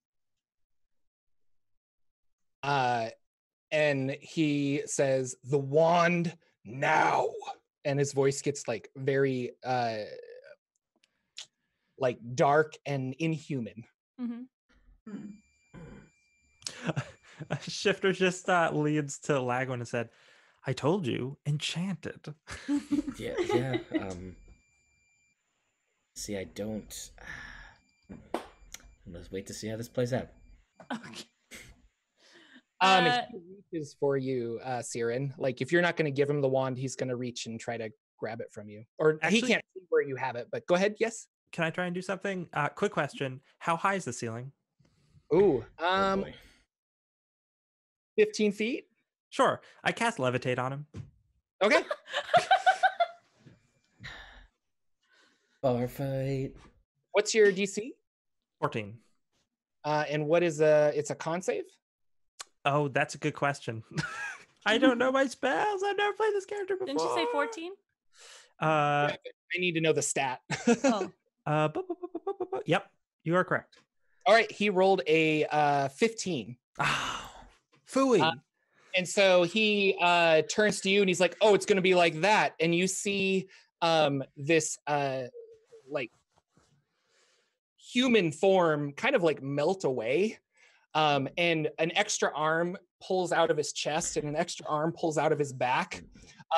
And he says, "The wand now." And his voice gets like very like dark and inhuman. Shifter just leads to Lagwin and said, I told you, enchanted. Yeah. See, I don't. Let's wait to see how this plays out. Okay. If he reaches for you, Siren, like if you're not going to give him the wand, he's going to reach and try to grab it from you. Or actually, he can't see where you have it, but go ahead. Yes. Can I try and do something? Quick question. How high is the ceiling? Ooh. 15 feet? Sure. I cast Levitate on him. Okay. Bar fight. What's your DC? 14. And what is it's a con save? Oh, that's a good question. I don't know my spells. I've never played this character before. Didn't you say 14? Yeah, I need to know the stat. Oh. Yep, you are correct. All right, he rolled a 15. Oh, phooey. And so he turns to you and he's like, oh, it's going to be like that. And you see this like human form kind of like melt away. And an extra arm pulls out of his chest and an extra arm pulls out of his back.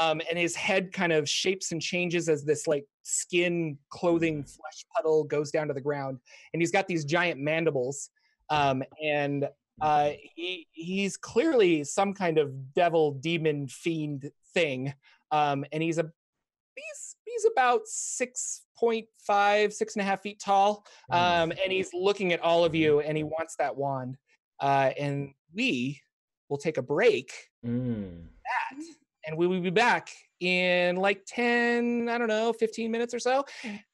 And his head kind of shapes and changes as this like skin, clothing, flesh puddle goes down to the ground. And he's got these giant mandibles. He's clearly some kind of devil, demon, fiend thing. And he's about 6.5 feet tall. And he's looking at all of you and he wants that wand. And we will take a break. And we will be back in like 10, I don't know, 15 minutes or so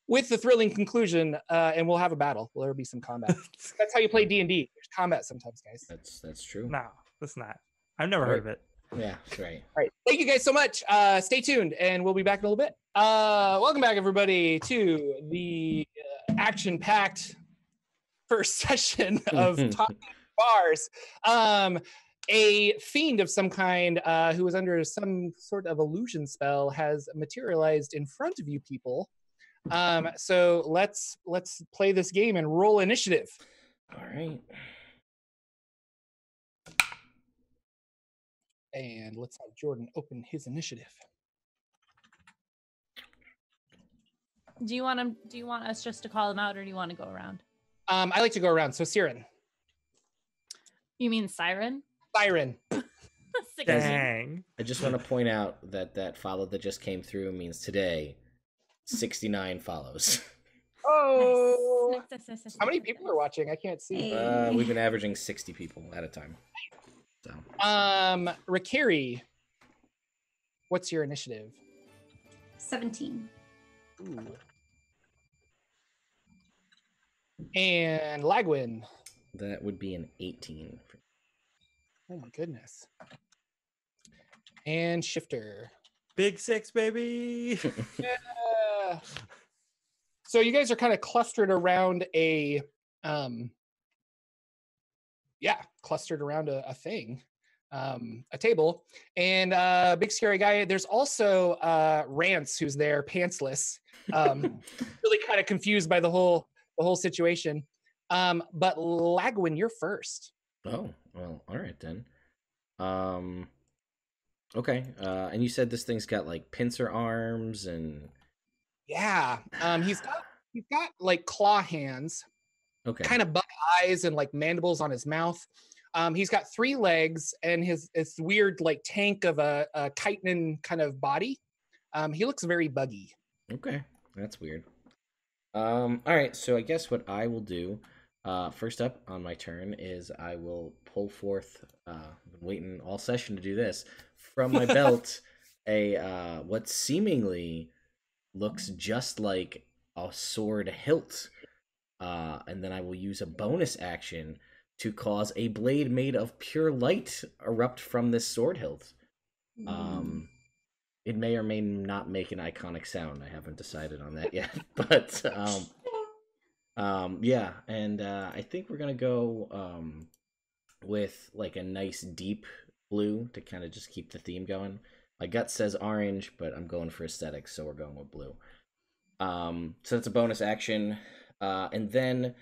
with the thrilling conclusion, and we'll have a battle. There'll be some combat. That's how you play D&D. There's combat sometimes, guys. That's true. No, that's not. I've never heard of it. Yeah, that's right. All right. Thank you guys so much. Stay tuned, and we'll be back in a little bit. Welcome back, everybody, to the action-packed first session of Talking Bars. A fiend of some kind who was under some sort of illusion spell has materialized in front of you people. So let's play this game and roll initiative. All right. And let's have Jordan open his initiative. Do you want us just to call him out, or do you want to go around? I like to go around. So Siren. You mean Siren? Siren. Dang. I just want to point out that follow that just came through means today 69 follows. Oh. Nice. How many people are watching? I can't see. We've been averaging 60 people at a time. So. Rakiri, what's your initiative? 17. Ooh. And Lagwin. That would be an 18. Oh my goodness. And Shifter. Big six, baby. Yeah. So you guys are kind of clustered around a thing, a table. And big scary guy. There's also Rance, who's there pantsless. Really kind of confused by the whole situation. But Lagwin, you're first. Oh, well, all right then. Okay. And you said this thing's got like pincer arms and. Yeah. He's got like claw hands. Okay. Kind of bug eyes and like mandibles on his mouth. He's got three legs and his weird like tank of a chitin kind of body. He looks very buggy. Okay, that's weird. All right, so I guess what I will do. First up on my turn is I will pull forth, I've been waiting all session to do this, from my belt, what seemingly looks just like a sword hilt. And then I will use a bonus action to cause a blade made of pure light erupt from this sword hilt. It may or may not make an iconic sound. I haven't decided on that yet, but... yeah, and I think we're gonna go with like a nice deep blue to kind of just keep the theme going. My gut says orange, but I'm going for aesthetics, so we're going with blue. So that's a bonus action, and then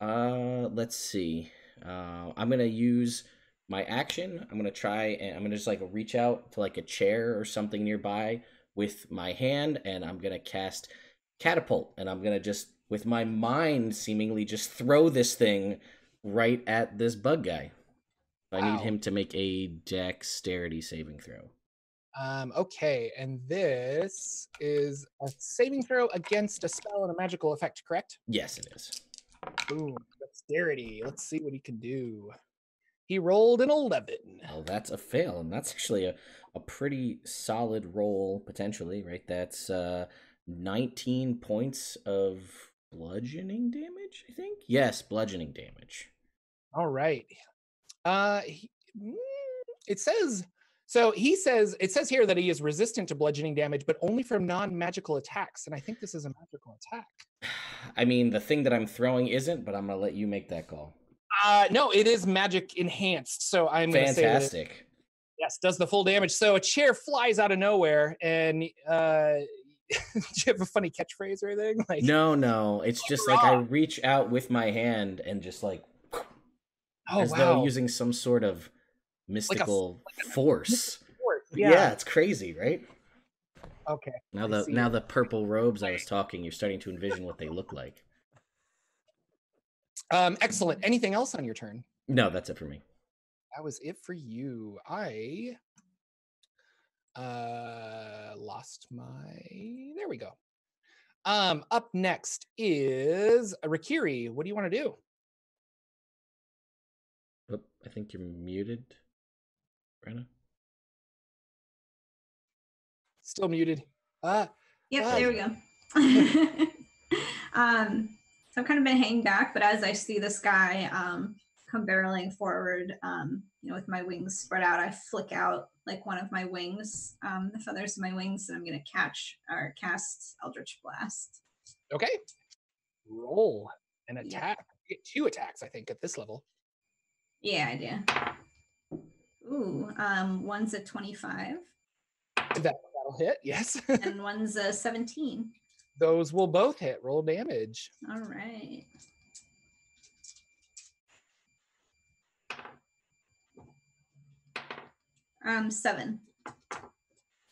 let's see. I'm gonna use my action, I'm going to try and I'm going to just like reach out to like a chair or something nearby with my hand, and I'm going to cast Catapult, and I'm going to just with my mind seemingly just throw this thing right at this bug guy. Wow. I need him to make a dexterity saving throw. Okay, and this is a saving throw against a spell and a magical effect, correct? Yes, it is. Boom, dexterity. Let's see what he can do. He rolled an 11. Oh, that's a fail, and that's actually a pretty solid roll, potentially, right? That's 19 points of bludgeoning damage, I think? Yes, bludgeoning damage. All right. It says here that he is resistant to bludgeoning damage, but only from non-magical attacks. And I think this is a magical attack. I mean, the thing that I'm throwing isn't, but I'm going to let you make that call. No, it is magic enhanced. So I'm going to say fantastic. Yes, does the full damage. So a chair flies out of nowhere. And do you have a funny catchphrase or anything? Like, no. It's just like I reach out with my hand and just like, though using some sort of mystical force. Yeah, it's crazy, right? Okay. Now the purple robes I was talking, you're starting to envision what they look like. Excellent. Anything else on your turn? No, that's it for me. That was it for you. I lost my... There we go. Up next is Rakiri. What do you want to do? I think you're muted, Brenna. Still muted. Yep, there we go. So I've kind of been hanging back, but as I see this guy come barreling forward, with my wings spread out, I flick out like one of my wings, the feathers of my wings, and I'm going to cast Eldritch Blast. Okay. Roll an attack. Yeah. You get 2 attacks, I think, at this level. Yeah, I do. Ooh, one's a 25. That'll hit, yes. And one's a 17. Those will both hit. Roll damage. All right. Seven.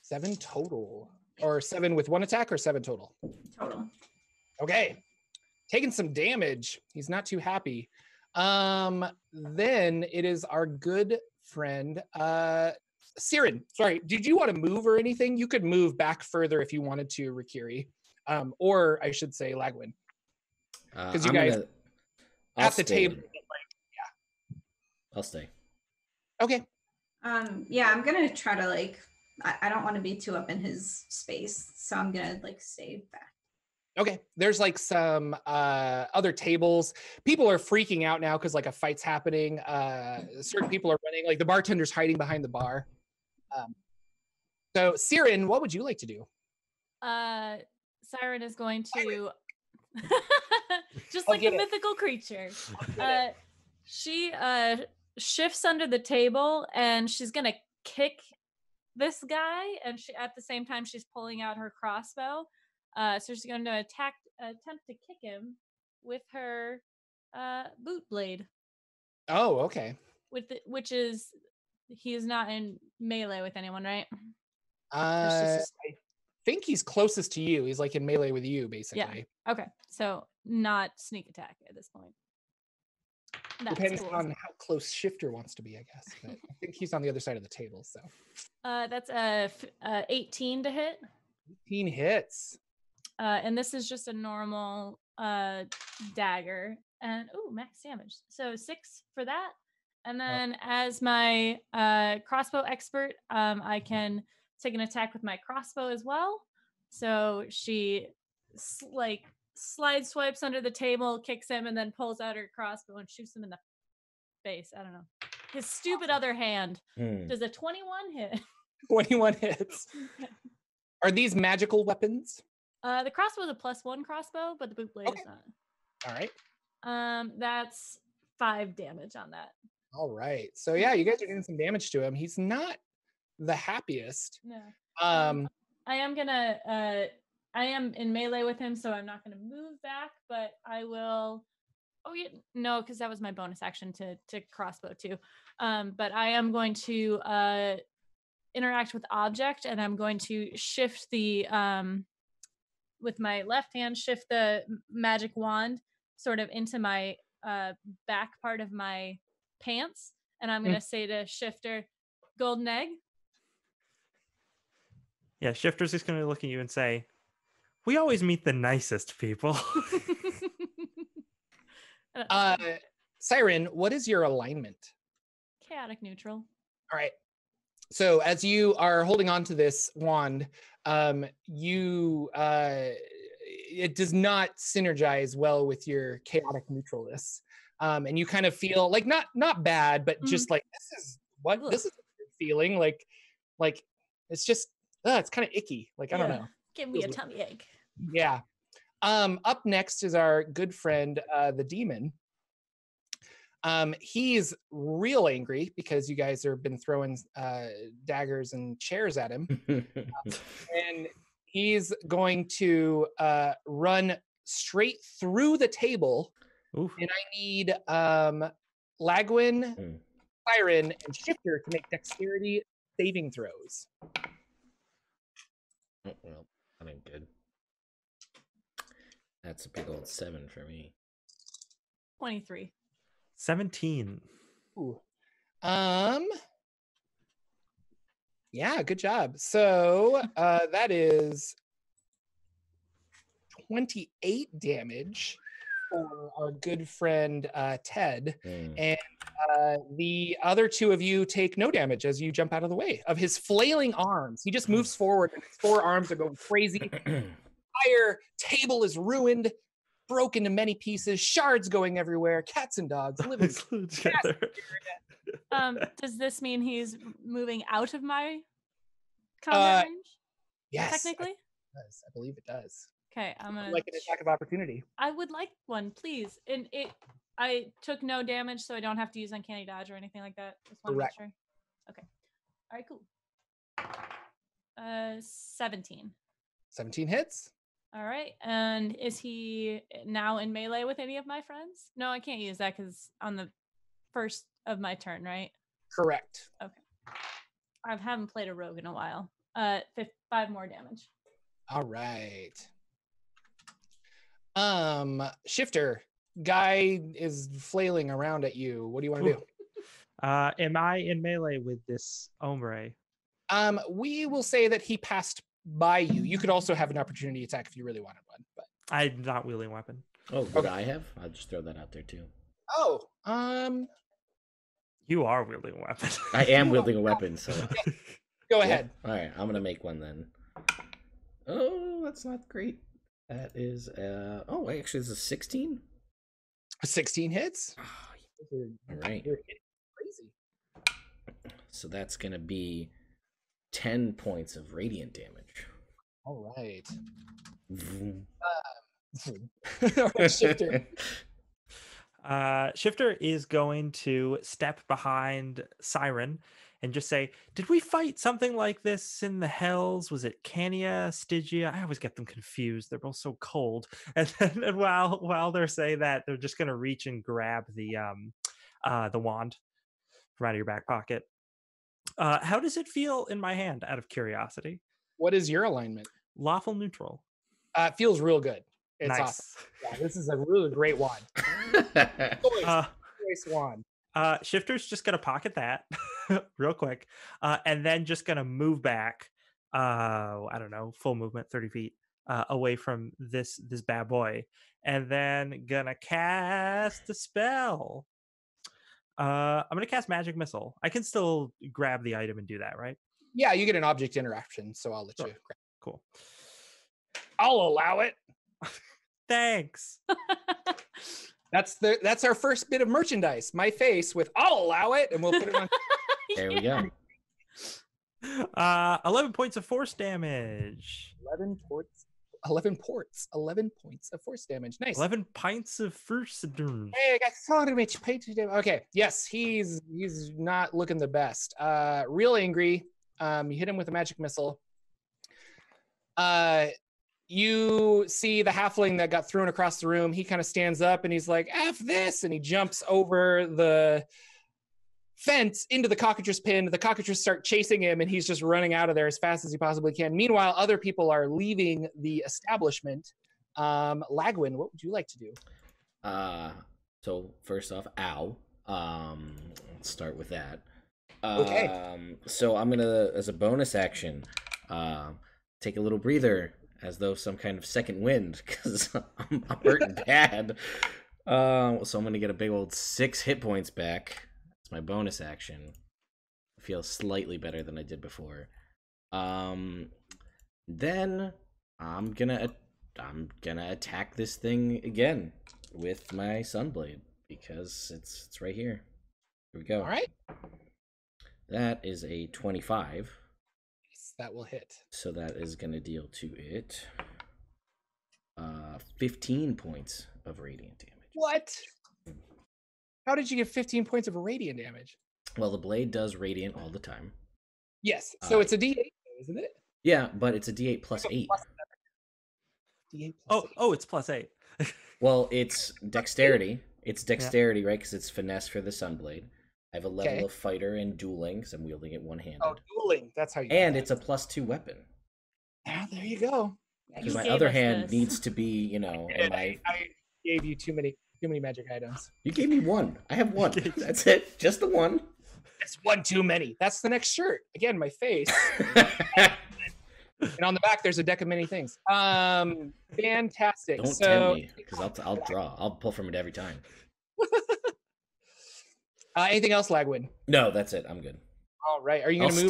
7 total. Or 7 with 1 attack or 7 total? Total. Okay. Taking some damage. He's not too happy. Then it is our good friend Siren. Sorry, did you want to move or anything? You could move back further if you wanted to, Rakiri. Or I should say Lagwin. Because you guys at the table. Yeah. I'll stay. Okay. Yeah, I'm gonna try to I don't want to be too up in his space, so I'm gonna stay back. Okay, there's some other tables. People are freaking out now because a fight's happening. Certain people are running. The bartender's hiding behind the bar. So, Siren, what would you like to do? Siren is going to... Just like a mythical creature. She shifts under the table, and she's going to kick this guy. And she, at the same time, she's pulling out her crossbow. So she's going to attempt to kick him with her boot blade. Oh, okay. He is not in melee with anyone, right? I think he's closest to you. He's in melee with you, basically. Yeah. Okay, so not sneak attack at this point. That's depends cool. on how close Shifter wants to be, I guess. But I think he's on the other side of the table, so. That's a 18 to hit. 18 hits. And this is just a normal dagger. And max damage. So 6 for that. And then as my crossbow expert, I can take an attack with my crossbow as well. So she slide swipes under the table, kicks him, and then pulls out her crossbow and shoots him in the face. I don't know. His stupid other hand. Does a 21 hit? 21 hits. Are these magical weapons? The crossbow is a +1 crossbow, but the boot blade is not. All right. That's 5 damage on that. All right. So yeah, you guys are doing some damage to him. He's not the happiest. No. I am gonna. I am in melee with him, so I'm not gonna move back, but I will. Oh yeah, no, because that was my bonus action to crossbow too. But I am going to interact with object, and I'm going to shift the, with my left hand, shift the magic wand sort of into my back part of my pants. And I'm going to say to Shifter, golden egg. Yeah, Shifter's just going to look at you and say, we always meet the nicest people. Siren, what is your alignment? Chaotic neutral. All right. So as you are holding on to this wand, it does not synergize well with your chaotic neutralness. And you kind of feel like not bad, but just like, this is what this is feeling like it's just it's kind of icky. Like, I don't know. Give me a tummy ache. Yeah. Up next is our good friend, the demon. He's real angry because you guys have been throwing daggers and chairs at him. And he's going to run straight through the table. Oof. And I need Lagwin, Siren, and Shifter to make dexterity saving throws. Oh, well, that ain't good. That's a big old 7 for me. 23. 17. Ooh. Yeah, good job. So that is 28 damage for our good friend Ted. And the other two of you take no damage as you jump out of the way of his flailing arms. He just moves forward and his forearms are going crazy. Entire table is ruined, broken to many pieces, shards going everywhere, cats and dogs living together. Does this mean he's moving out of my combat range? Yes, technically. I believe it does. Okay, I'm gonna like an attack of opportunity. I would like one, please. And I took no damage, so I don't have to use uncanny dodge or anything like that. Just want to make sure. Okay. All right. Cool. 17. 17 hits. All right. And is he now in melee with any of my friends? No, I can't use that because on the first of my turn, right? Correct. Okay. I haven't played a rogue in a while. 5 more damage. All right. Shifter, guy is flailing around at you. What do you want to do? Am I in melee with this hombre? We will say that he passed by you. You could also have an opportunity attack if you really wanted one, but I'm not wielding a weapon. Oh, would I have? I'll just throw that out there too. Oh, you are wielding a weapon. I am wielding a weapon, so go ahead. All right, I'm gonna make one then. Oh, that's not great. That is actually it's a 16. 16 hits. Oh, all right. You're crazy. So that's gonna be 10 points of radiant damage. All right. Shifter. Shifter is going to step behind Siren and just say, did we fight something like this in the Hells? Was it Cania, Stygia? I always get them confused. They're both so cold. And then while they're saying that, they're just going to reach and grab the wand from out of your back pocket. How does it feel in my hand, out of curiosity? What is your alignment? Lawful neutral. It feels real good. It's nice. Awesome. Yeah, this is a really great wand. Choice wand. Shifter's just gonna pocket that real quick, and then just gonna move back. I don't know, full movement, 30 feet away from this bad boy, and then gonna cast a spell. I'm gonna cast Magic Missile. I can still grab the item and do that, right? Yeah, you get an object interaction, so I'll let you grab. Cool. I'll allow it. Thanks. That's our first bit of merchandise. My face with I'll allow it, and we'll put it on. There we go. 11 points of force damage. 11 points of force damage. Nice. 11 pints of force damage. Hey, I got so much page damage. Okay. Yes, he's not looking the best. Real angry. You hit him with a magic missile. You see the halfling that got thrown across the room. He kind of stands up and he's like, F this, and he jumps over the fence into the cockatrice pin. The cockatrice start chasing him, and he's just running out of there as fast as he possibly can. Meanwhile, other people are leaving the establishment. Lagwin, what would you like to do? So first off, ow. Let's start with that. Okay. So I'm gonna, as a bonus action, take a little breather, as though some kind of second wind, because I'm hurting bad. So I'm gonna get a big old 6 hit points back. It's my bonus action. I feel slightly better than I did before. Then I'm gonna attack this thing again with my sunblade, because it's right here. Here we go. All right. That is a 25. That will hit. So that is going to deal to it 15 points of radiant damage. What? How did you get 15 points of radiant damage? Well, the blade does radiant all the time. Yes. So it's a D8, isn't it? Yeah, but it's a D8 plus 8. D8 plus oh, it's plus 8. Well, it's dexterity. It's dexterity, yeah. Right? Because it's finesse for the sunblade. I have a level of fighter and dueling, because I'm wielding it one-handed. Oh, dueling. That's how you And it's a +2 weapon. Ah, there you go. Because my other hand needs to be, you know... I gave you too many magic items. You gave me one. I have one. That's it. Just the one. That's one too many. That's the next shirt. Again, my face. And on the back, there's a deck of many things. Fantastic. Don't tempt me, because I'll draw. I'll pull from it every time. Anything else, Lagwin? No, that's it. I'm good. All right. Are you going to move?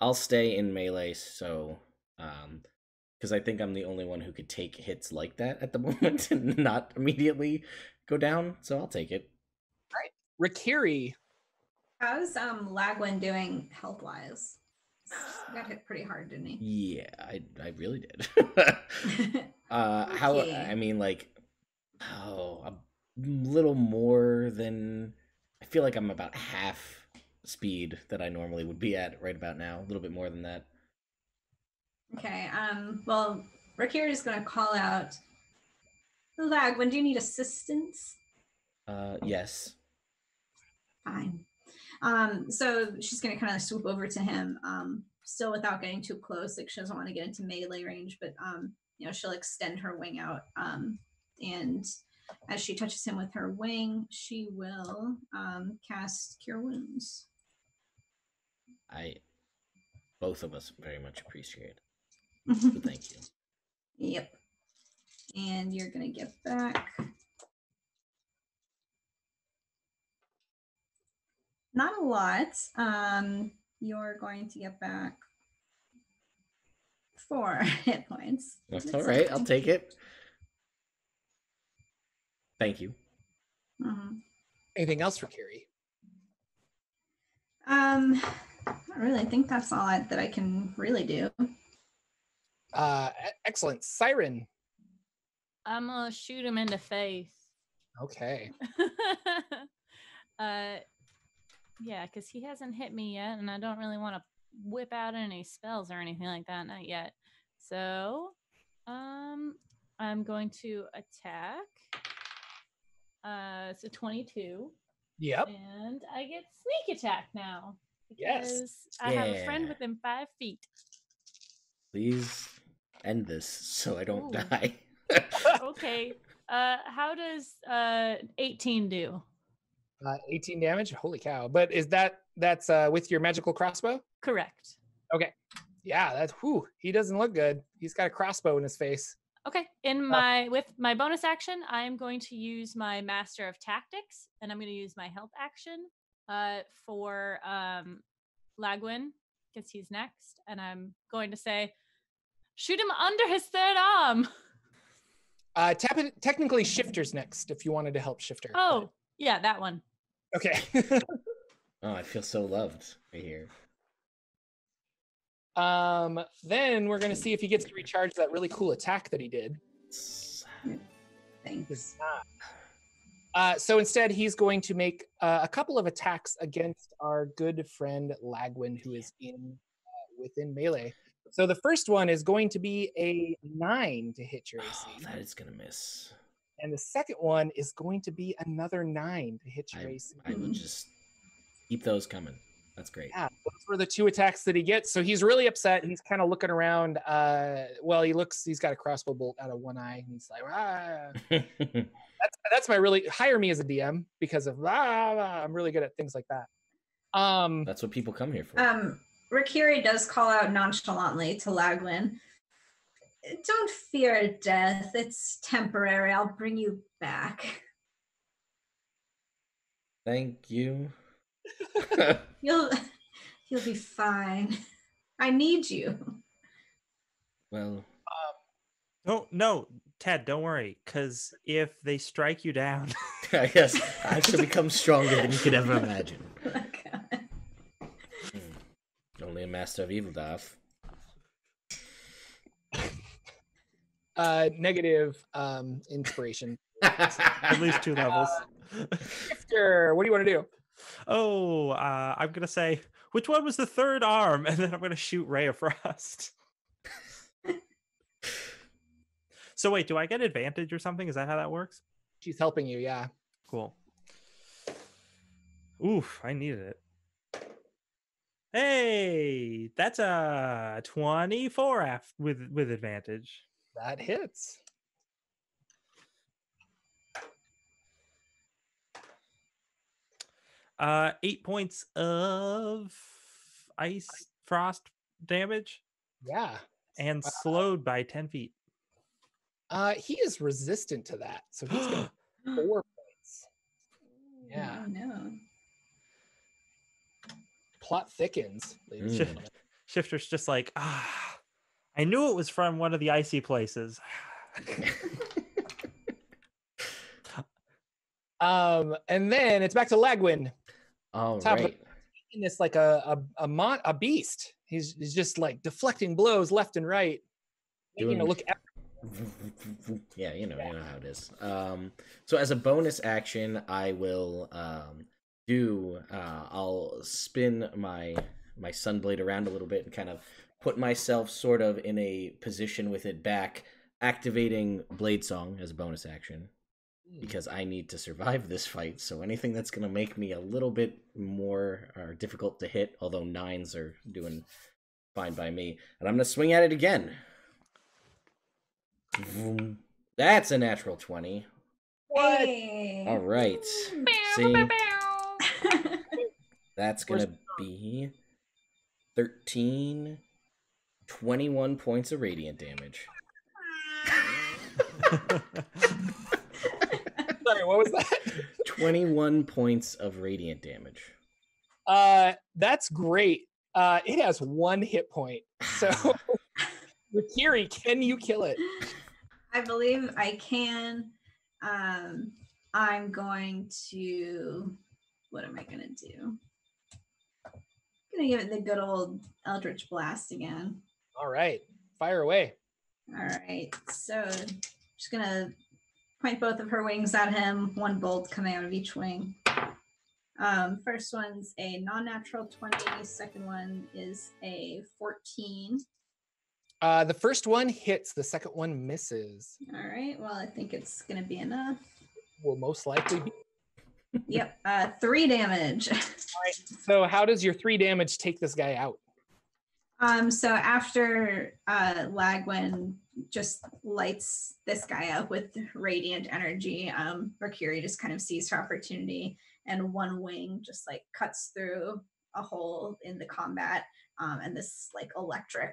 I'll stay in melee. So, because I think I'm the only one who could take hits like that at the moment and not immediately go down. So I'll take it. All right, Rakiri. How's Lagwin doing health wise? He got hit pretty hard, didn't he? Yeah, I really did. Okay. How? I mean, like, I'm little more than I feel like I'm about half speed that I normally would be at right about now, a little bit more than that. Okay, well, Rakiri is going to call out, Lagwin, do you need assistance? Yes. Fine. So she's going to kind of swoop over to him, still without getting too close, like she doesn't want to get into melee range, but, you know, she'll extend her wing out, and as she touches him with her wing, she will cast Cure Wounds. Both of us very much appreciate it. So thank you. Yep. And you're going to get back. Not a lot. You're going to get back 4 hit points. That's all right. I'll take it. Thank you. Mm-hmm. Anything else for Carrie? I don't really think that's all that I can really do. Excellent. Siren. I'm gonna shoot him in the face. Okay. Yeah, because he hasn't hit me yet, and I don't really want to whip out any spells or anything like that, not yet. So, I'm going to attack. So 22. Yep. And I get sneak attack now. Yes. I have a friend within 5 feet. Please end this so I don't die. Okay. How does 18 do? 18 damage? Holy cow. But is that's with your magical crossbow? Correct. Okay. Yeah, that's he doesn't look good. He's got a crossbow in his face. Okay, with my bonus action, I am going to use my Master of Tactics, and I'm going to use my help action for Lagwin, because he's next, and I'm going to say, shoot him under his third arm! Technically, Shifter's next, if you wanted to help Shifter. Oh, yeah, that one. Okay. Oh, I feel so loved right here. Then we're gonna see if he gets to recharge that really cool attack that he did. Thanks. So instead he's going to make a couple of attacks against our good friend Lagwin, who is in within melee. So the first one is going to be a 9 to hit your AC. Oh, that is gonna miss. And the second one is going to be another 9 to hit your AC. I will just Keep those coming. That's great. Yeah, those were the two attacks that he gets. So he's really upset. He's kind of looking around. Well, he looks, he's got a crossbow bolt out of one eye. And he's like, ah. That's my really, hire me as a DM because of, I'm really good at things like that. That's what people come here for. Rakiri does call out nonchalantly to Lagwin. Don't fear death. It's temporary. I'll bring you back. Thank you. You'll be fine. I need you. Well, no, Ted, don't worry, because if they strike you down, I guess I should become stronger than you could ever imagine. Oh, only a master of evil, Daff. Negative inspiration. At least 2 levels. Shifter, what do you want to do? Oh, I'm going to say, which one was the third arm? And then I'm going to shoot Ray of Frost. So wait, do I get advantage or something? Is that how that works? She's helping you, yeah. Cool. Oof, I needed it. Hey, that's a 24 with advantage. That hits. Eight points of ice frost damage. Yeah. And slowed by 10 feet. He is resistant to that. So he's got 4 points. Yeah. No. Plot thickens. Shifter's just like, ah, I knew it was from one of the icy places. And then it's back to Lagwin. All right. It's like a beast. He's just like deflecting blows left and right. You know, look. Yeah, you know how it is. So as a bonus action, I will I'll spin my sunblade around a little bit and kind of put myself sort of in a position with it back, activating Blade Song as a bonus action. Because I need to survive this fight, so anything that's going to make me a little bit more difficult to hit, although 9s are doing fine by me. And I'm going to swing at it again. That's a natural 20. What? Hey. All right. See? That's going to be 13, 21 points of radiant damage. Sorry, what was that? 21 points of radiant damage. That's great. It has 1 hit point. So, Rakiri, can you kill it? I believe I can. I'm going to... What am I going to do? I'm going to give it the good old Eldritch Blast again. All right. Fire away. All right. So, I'm just going to... point both of her wings at him, 1 bolt coming out of each wing. First one's a non-natural 20, second one is a 14. The first one hits, the second one misses. All right, well, I think it's going to be enough. Will most likely be. Yep, 3 damage. All right, so how does your 3 damage take this guy out? So after Lagwin just lights this guy up with radiant energy, Mercury just kind of sees her opportunity and one wing just like cuts through a hole in the combat, and this like electric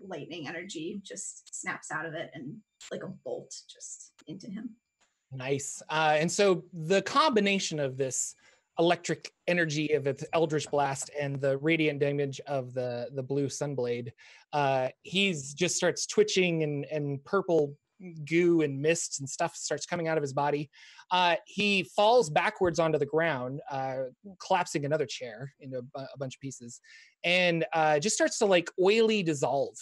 lightning energy just snaps out of it and like a bolt just into him. Nice. And so the combination of this electric energy of its Eldritch Blast and the radiant damage of the blue sunblade, he's just starts twitching and purple goo and mist and stuff starts coming out of his body. He falls backwards onto the ground, collapsing another chair into a bunch of pieces, and just starts to like oily dissolve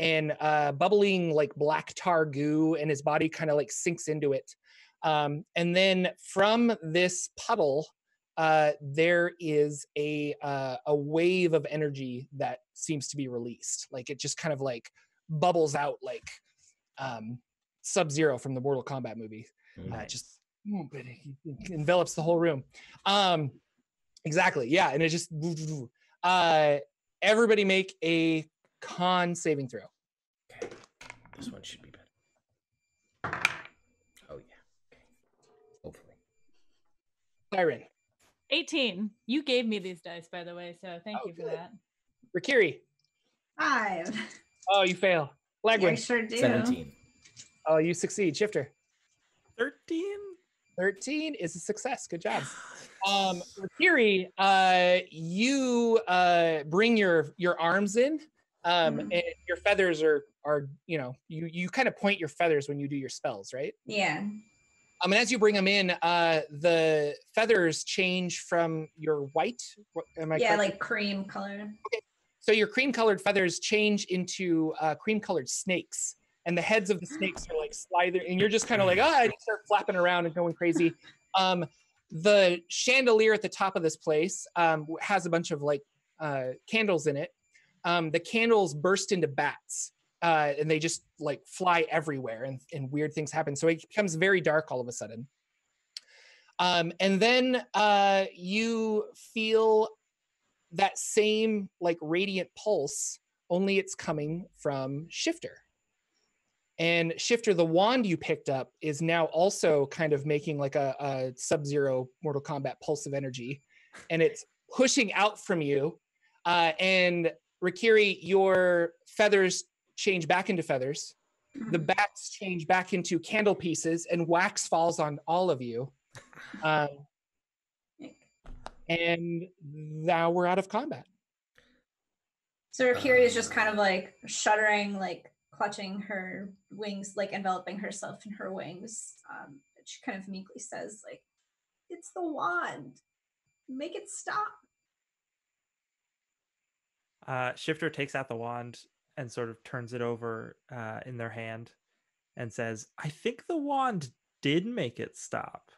and bubbling like black tar goo, and his body kind of like sinks into it. And then from this puddle, there is a wave of energy that seems to be released. Like it just kind of like bubbles out like Sub-Zero from the Mortal Kombat movie. Nice. Just envelops the whole room. Exactly. Yeah. And it just, everybody make a con saving throw. Okay. This one should be better. Oh, yeah. Okay. Hopefully. Siren. 18. You gave me these dice, by the way. So thank you for that. Rakiri. 5. Oh, you fail. Lagwin. I sure do. 17. Oh, you succeed. Shifter. 13. 13 is a success. Good job. Rakiri, you bring your arms in, and your feathers are you know, you kind of point your feathers when you do your spells, right? Yeah. And as you bring them in, the feathers change from your white. Yeah, like cream colored. Okay. So your cream colored feathers change into cream colored snakes. And the heads of the snakes are like slither, and you're just kind of like, ah, and you start flapping around and going crazy. The chandelier at the top of this place has a bunch of like candles in it. The candles burst into bats, and they just like fly everywhere, and weird things happen. So it becomes very dark all of a sudden. And then you feel that same like radiant pulse, only it's coming from Shifter. And Shifter, the wand you picked up is now also kind of making like a Sub-Zero Mortal Kombat pulse of energy. And it's pushing out from you. And Rakiri, your feathers change back into feathers. The bats change back into candle pieces, and wax falls on all of you. And now we're out of combat. So Rakiri is just kind of like shuddering, like clutching her wings, like enveloping herself in her wings. She kind of meekly says, like, it's the wand. Make it stop. Shifter takes out the wand and sort of turns it over in their hand and says, I think the wand did make it stop.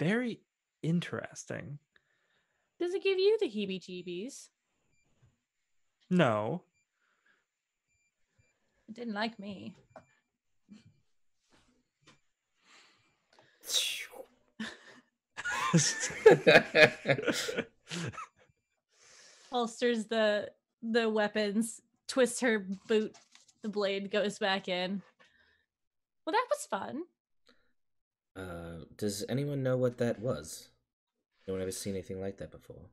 Very interesting. Does it give you the heebie-jeebies? No. It didn't like me. Holsters the weapons, twists her boot, the blade goes back in. Well, that was fun. Does anyone know what that was? No one ever seen anything like that before.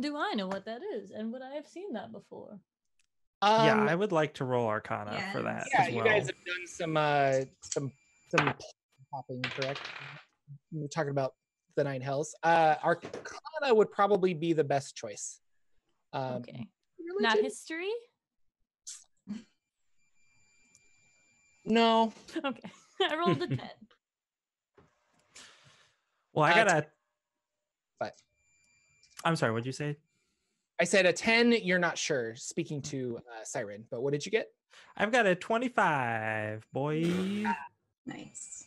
Do I know what that is, and would I have seen that before? Yeah, I would like to roll Arcana for that. Yeah, as well. You guys have done some popping, correct? We're talking about the Nine Hells. Arcana would probably be the best choice. Okay. Religion? Not history? No. Okay. I rolled a 10. Well, I got a... But I'm sorry, what'd you say? I said a 10, you're not sure, speaking to Siren, but what did you get? I've got a 25, boy. Nice.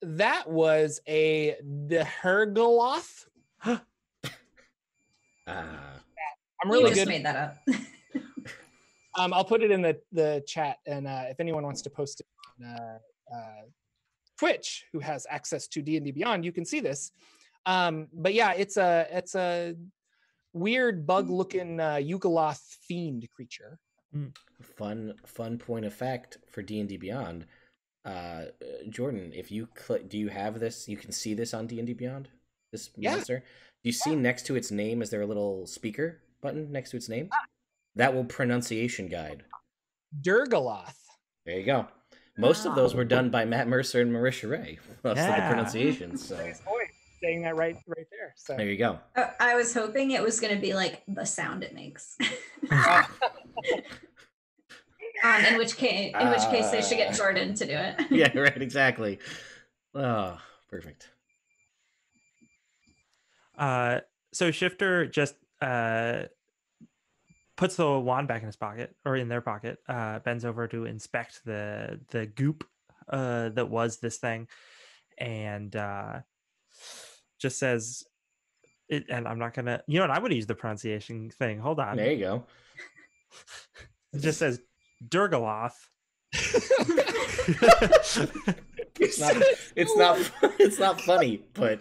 That was a Dhergoloth. I'm really good. Made that up. I'll put it in the chat, and if anyone wants to post it on Twitch, who has access to D&D Beyond, you can see this. But yeah, it's a weird bug-looking yugoloth fiend creature. Fun point of fact for D&D Beyond. Jordan, if you click, do you have this? You can see this on D&D Beyond. This monster. Do you see next to its name? Is there a little speaker button next to its name? That will pronunciation guide. Dhergoloth. There you go. Most of those were done by Matt Mercer and Marisha Ray. Most of the pronunciations. So. Saying that right there. So there you go. I was hoping it was going to be like the sound it makes. In which case, they should get Jordan to do it. Yeah, right. Exactly. Oh, perfect. So Shifter just puts the wand back in his pocket, or in their pocket. Bends over to inspect the goop that was this thing, and just says it, and I'm not gonna, you know what, I would use the pronunciation thing. Hold on. There you go. It just says Dhergoloth. It's not funny, but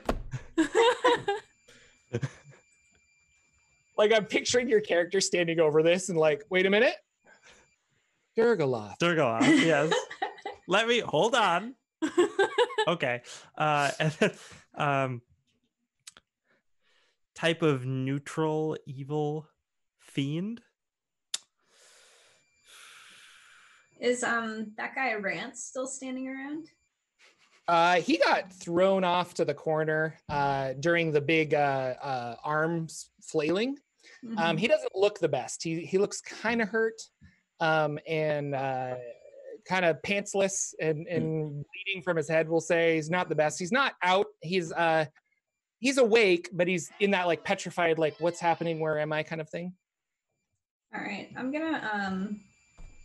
Like, I'm picturing your character standing over this and like, wait a minute. Dhergoloth. Dhergoloth, yes. Let me, hold on. Okay. And then, type of neutral evil fiend. Is that guy Rance still standing around? He got thrown off to the corner during the big arms flailing. Mm-hmm. He doesn't look the best. He looks kind of hurt and kind of pantsless and bleeding from his head, we'll say. He's not the best. He's not out. He's awake, but he's in that like petrified, like what's happening, where am I kind of thing. All right, I'm gonna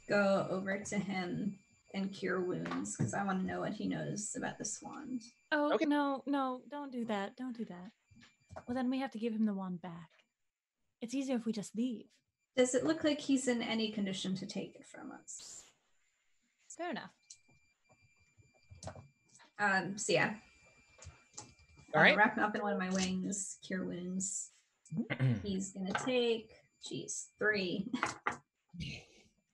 go over to him and cure wounds because I want to know what he knows about the wand. Oh, okay. No, don't do that. Don't do that. Well, then we have to give him the wand back. It's easier if we just leave. Does it look like he's in any condition to take it from us? Fair enough. So yeah. All right. Wrap him up in one of my wings, cure wounds. He's gonna take, geez, 3.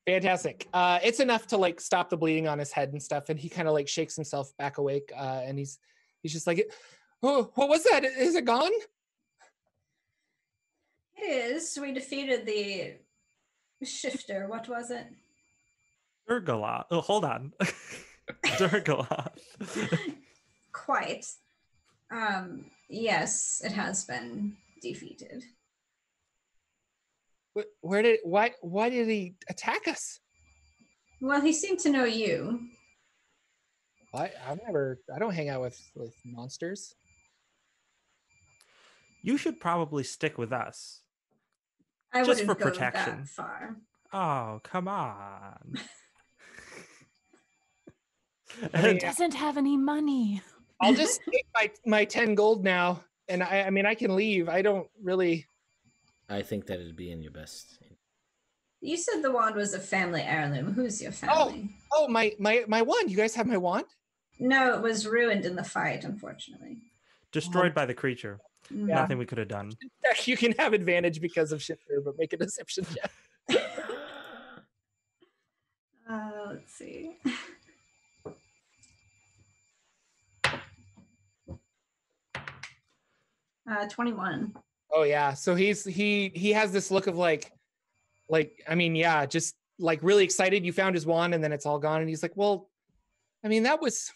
Fantastic. It's enough to like stop the bleeding on his head and stuff, and he kind of like shakes himself back awake, and he's just like, oh, what was that? Is it gone? It is. We defeated the shifter. What was it? Dhergoloth. Oh, hold on. Dhergoloth. Quite. Yes, it has been defeated. Why did he attack us? Well, he seemed to know you. I don't hang out with monsters. You should probably stick with us. I just wouldn't for go protection. That far. Oh, come on. He doesn't have any money. I'll just take my 10 gold now, and I mean, I can leave. I don't really... I think that it'd be in your best. You said the wand was a family heirloom. Who's your family? Oh, my wand. You guys have my wand? No, it was ruined in the fight, unfortunately. Destroyed by the creature. Yeah. Nothing we could have done. You can have advantage because of Shifter, but make a deception check. Let's see. Uh, 21. Oh yeah, so he has this look of like I mean, yeah, just like really excited. You found his wand, and then it's all gone, and he's like, well, I mean, that was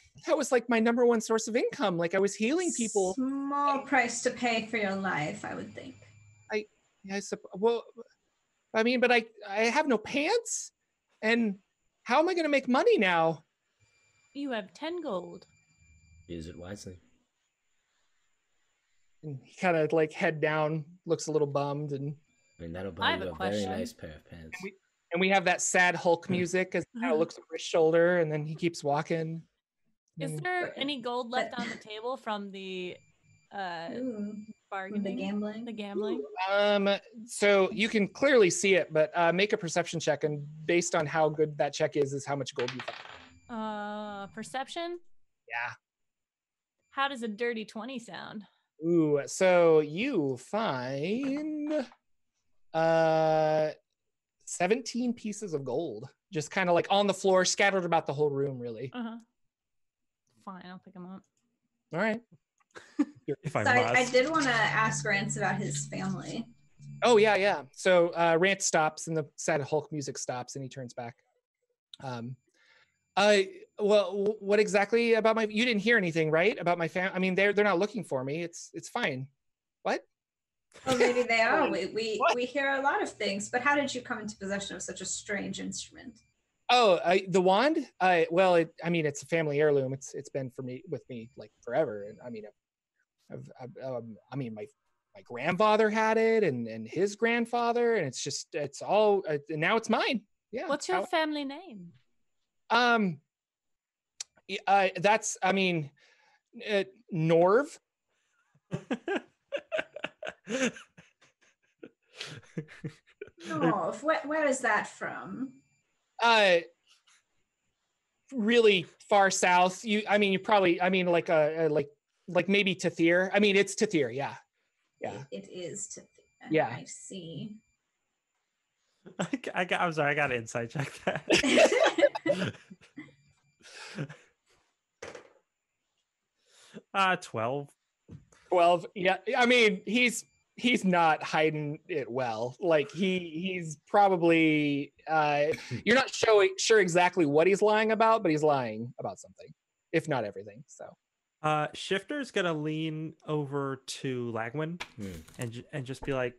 like my number one source of income. Like I was healing people. Small price to pay for your life, I would think. I have no pants, and how am I going to make money now? You have 10 gold. Use it wisely. And he kind of like head down, looks a little bummed, and I mean, that'll buy you a very nice pair of pants. And we have that sad Hulk music as he kind of looks over his shoulder, and then he keeps walking. Is there any gold left on the table from the bargaining, the gambling? So you can clearly see it, but make a perception check, and based on how good that check is how much gold you have. Perception. Yeah. How does a dirty 20 sound? Ooh, so you find 17 pieces of gold, just kind of like on the floor, scattered about the whole room, really. Uh-huh. Fine, I'll pick them up. All right. I did want to ask Rance about his family. Oh, yeah. So Rance stops, and the sad Hulk music stops, and he turns back. Well, what exactly about my? You didn't hear anything, right? About my family? I mean, they're not looking for me. It's fine. What? Well, maybe they are. We hear a lot of things. But how did you come into possession of such a strange instrument? Oh, the wand. Well, it's a family heirloom. It's been with me like forever. And I mean, my grandfather had it, and his grandfather, and it's all and now it's mine. Yeah. What's your family name? Norv. Norv, where is that from? Really far south. You probably like like maybe Tethyr. I mean, it's Tethyr, yeah. Yeah. It is Tethyr. Yeah. I see. I'm sorry, I got to insight check that. 12. 12, yeah. I mean, he's not hiding it well. Like he's probably you're not sure exactly what he's lying about, but he's lying about something, if not everything. So Shifter's gonna lean over to Lagwin and just be like,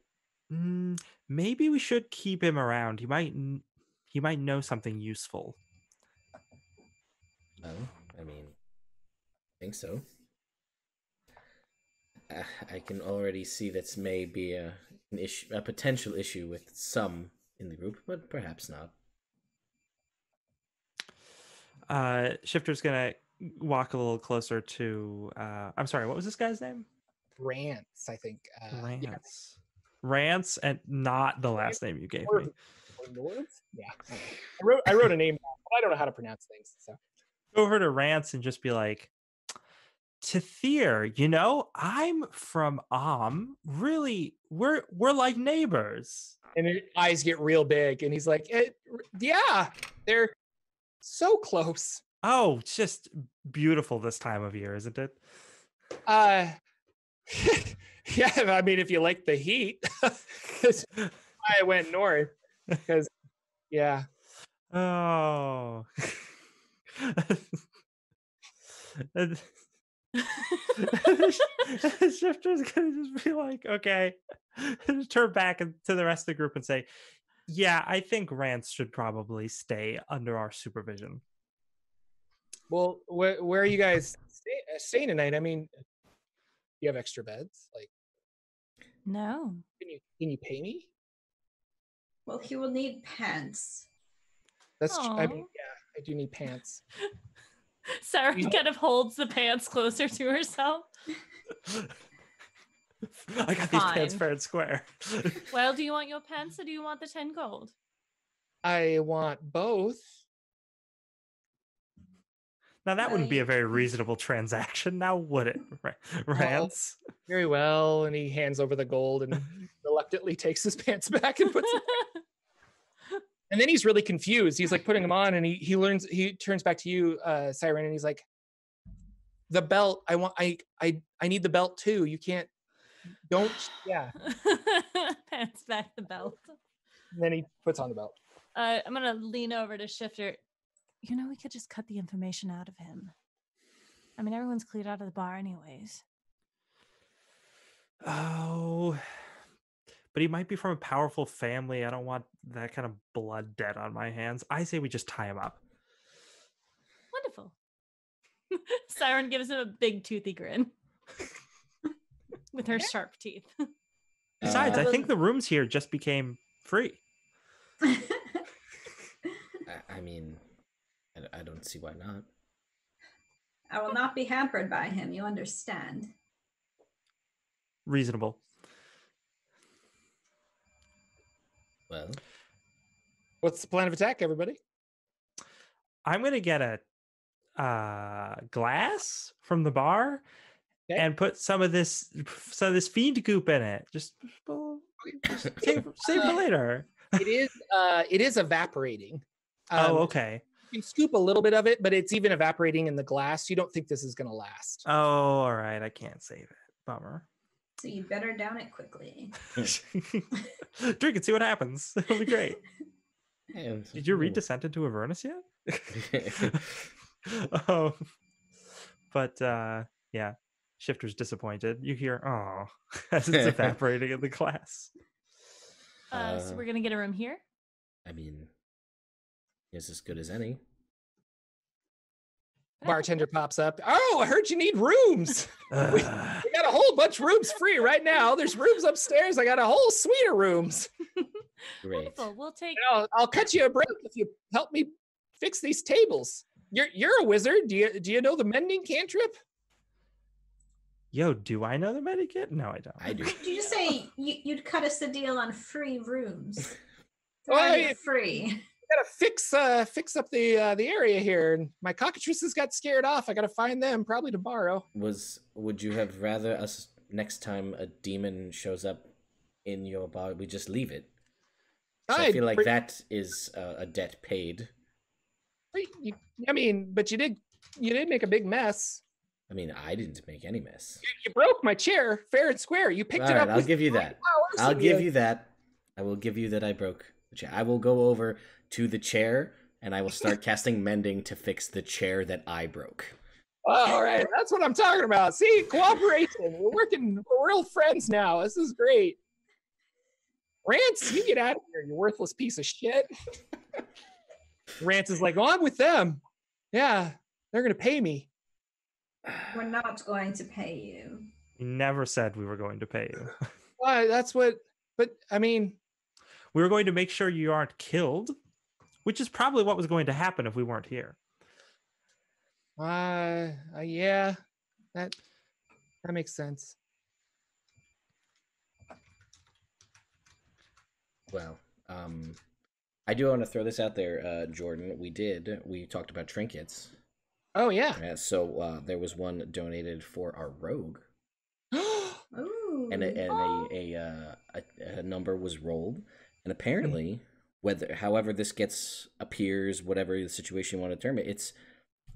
maybe we should keep him around. He might know something useful. No, I mean, I think so. I can already see this may be an issue, a potential issue with some in the group, but perhaps not. Shifter's gonna walk a little closer to. I'm sorry, what was this guy's name? Rance, I think. Rance. Yeah. Rance, and not the last name you gave me. Yeah, I wrote a name, but I don't know how to pronounce things. So go over to Rance and just be like, Tethyr, you know, I'm from really, we're like neighbors. And his eyes get real big, and he's like, yeah, they're so close. Oh, it's just beautiful this time of year, isn't it? Yeah, I mean, if you like the heat, that's why I went north, because, yeah. Oh. Shifter's gonna just be like, okay, just turn back to the rest of the group and say, yeah, I think Rance should probably stay under our supervision. Well, where are you guys staying tonight? I mean, you have extra beds? Like, no. Can you pay me? Well, he will need pants. That's true. I mean, yeah, I do need pants. Sarah kind of holds the pants closer to herself. I got these pants fair and square. Well, do you want your pants or do you want the 10 gold? I want both. Now, that wouldn't be a very reasonable transaction, now would it, Rance? Well, very well, and he hands over the gold and reluctantly takes his pants back and puts it back. And then he's really confused. He's like putting them on, and he turns back to you, Siren, and he's like, "The belt. I need the belt too. You can't. Don't. Yeah." Pants back the belt. And then he puts on the belt. I'm gonna lean over to Shifter. You know, we could just cut the information out of him. I mean, everyone's cleared out of the bar, anyways. Oh. But he might be from a powerful family. I don't want that kind of blood debt on my hands. I say we just tie him up. Wonderful. Siren gives him a big toothy grin with her sharp teeth. Besides, I think the rooms here just became free. I mean, I don't see why not. I will not be hampered by him. You understand? Reasonable. Well, what's the plan of attack, everybody? I'm going to get a glass from the bar and put some of this fiend goop in it. Just save for later. It is evaporating. Oh, okay. You can scoop a little bit of it, but it's even evaporating in the glass. You don't think this is going to last. Oh, all right. I can't save it. Bummer. So you better down it quickly. Drink it, see what happens. It'll be great. Did you read Descent into Avernus yet? But yeah, Shifter's disappointed. You hear, oh, as it's evaporating in the glass. So we're going to get a room here? I mean, it's as good as any. Bartender pops up. Oh, I heard you need rooms. We got a whole bunch of rooms free right now. There's rooms upstairs. I got a whole suite of rooms. Great. Wonderful. We'll take. I'll cut you a break if you help me fix these tables. You're a wizard. Do you know the mending cantrip? Yo, do I know the mending cantrip? No, I don't. I do. Did you just say you'd cut us a deal on free rooms? Free. gotta fix up the area here. And my cockatrices got scared off. I gotta find them probably tomorrow. Would you have rather us next time a demon shows up in your bar, we just leave it? So I feel like that is a debt paid. I mean, but you did make a big mess. I mean, I didn't make any mess. You broke my chair, fair and square. You picked it up. I'll give you that. I'll give you that. I will give you that I broke the chair. I will go over to the chair, and I will start casting mending to fix the chair that I broke. Oh, all right, that's what I'm talking about. See, cooperation. We're real friends now. This is great. Rance, you get out of here, you worthless piece of shit. Rance is like, oh, I'm with them. Yeah, they're going to pay me. We're not going to pay you. We never said we were going to pay you. Well, that's what, but I mean. We were going to make sure you aren't killed, which is probably what was going to happen if we weren't here. Yeah, that makes sense. Well, I do want to throw this out there, Jordan. We talked about trinkets. Oh, yeah. So there was one donated for our rogue. Ooh. And a number was rolled. And apparently, however this appears, whatever the situation you want to term it,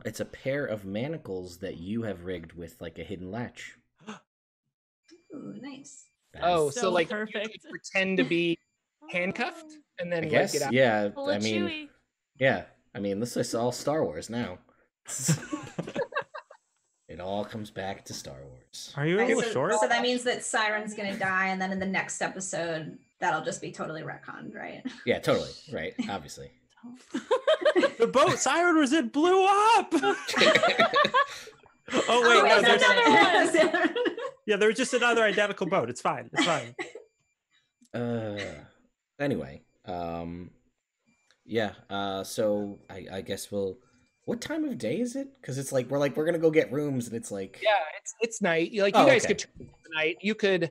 it's a pair of manacles that you have rigged with, like, a hidden latch. Ooh, nice. Oh, so like, perfect. You pretend to be handcuffed and then get out. Yeah, I mean, chewy. Yeah, I mean, this is all Star Wars now. It all comes back to Star Wars. Are you able to short? So that means that Siren's gonna die, and then in the next episode, that'll just be totally retconned, right? Yeah, totally. Right, obviously. The boat Siren was in blew up. Oh wait, no, there's another one. Yeah, there was just another identical boat. It's fine. It's fine. Anyway, yeah. So I guess we'll. What time of day is it? Because it's like we're gonna go get rooms, and it's like it's night. Like you guys could turn tonight. You could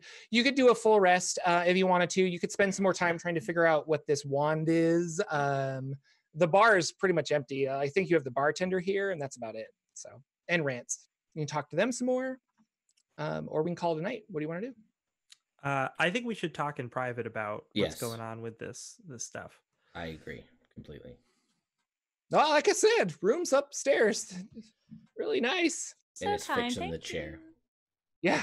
do a full rest if you wanted to. You could spend some more time trying to figure out what this wand is. The bar is pretty much empty. I think you have the bartender here, and that's about it. So and Rance, you can talk to them some more, or we can call it a night. What do you want to do? I think we should talk in private about what's going on with this stuff. I agree completely. Well, like I said, rooms upstairs, really nice. So and it's fixing the chair. Yeah,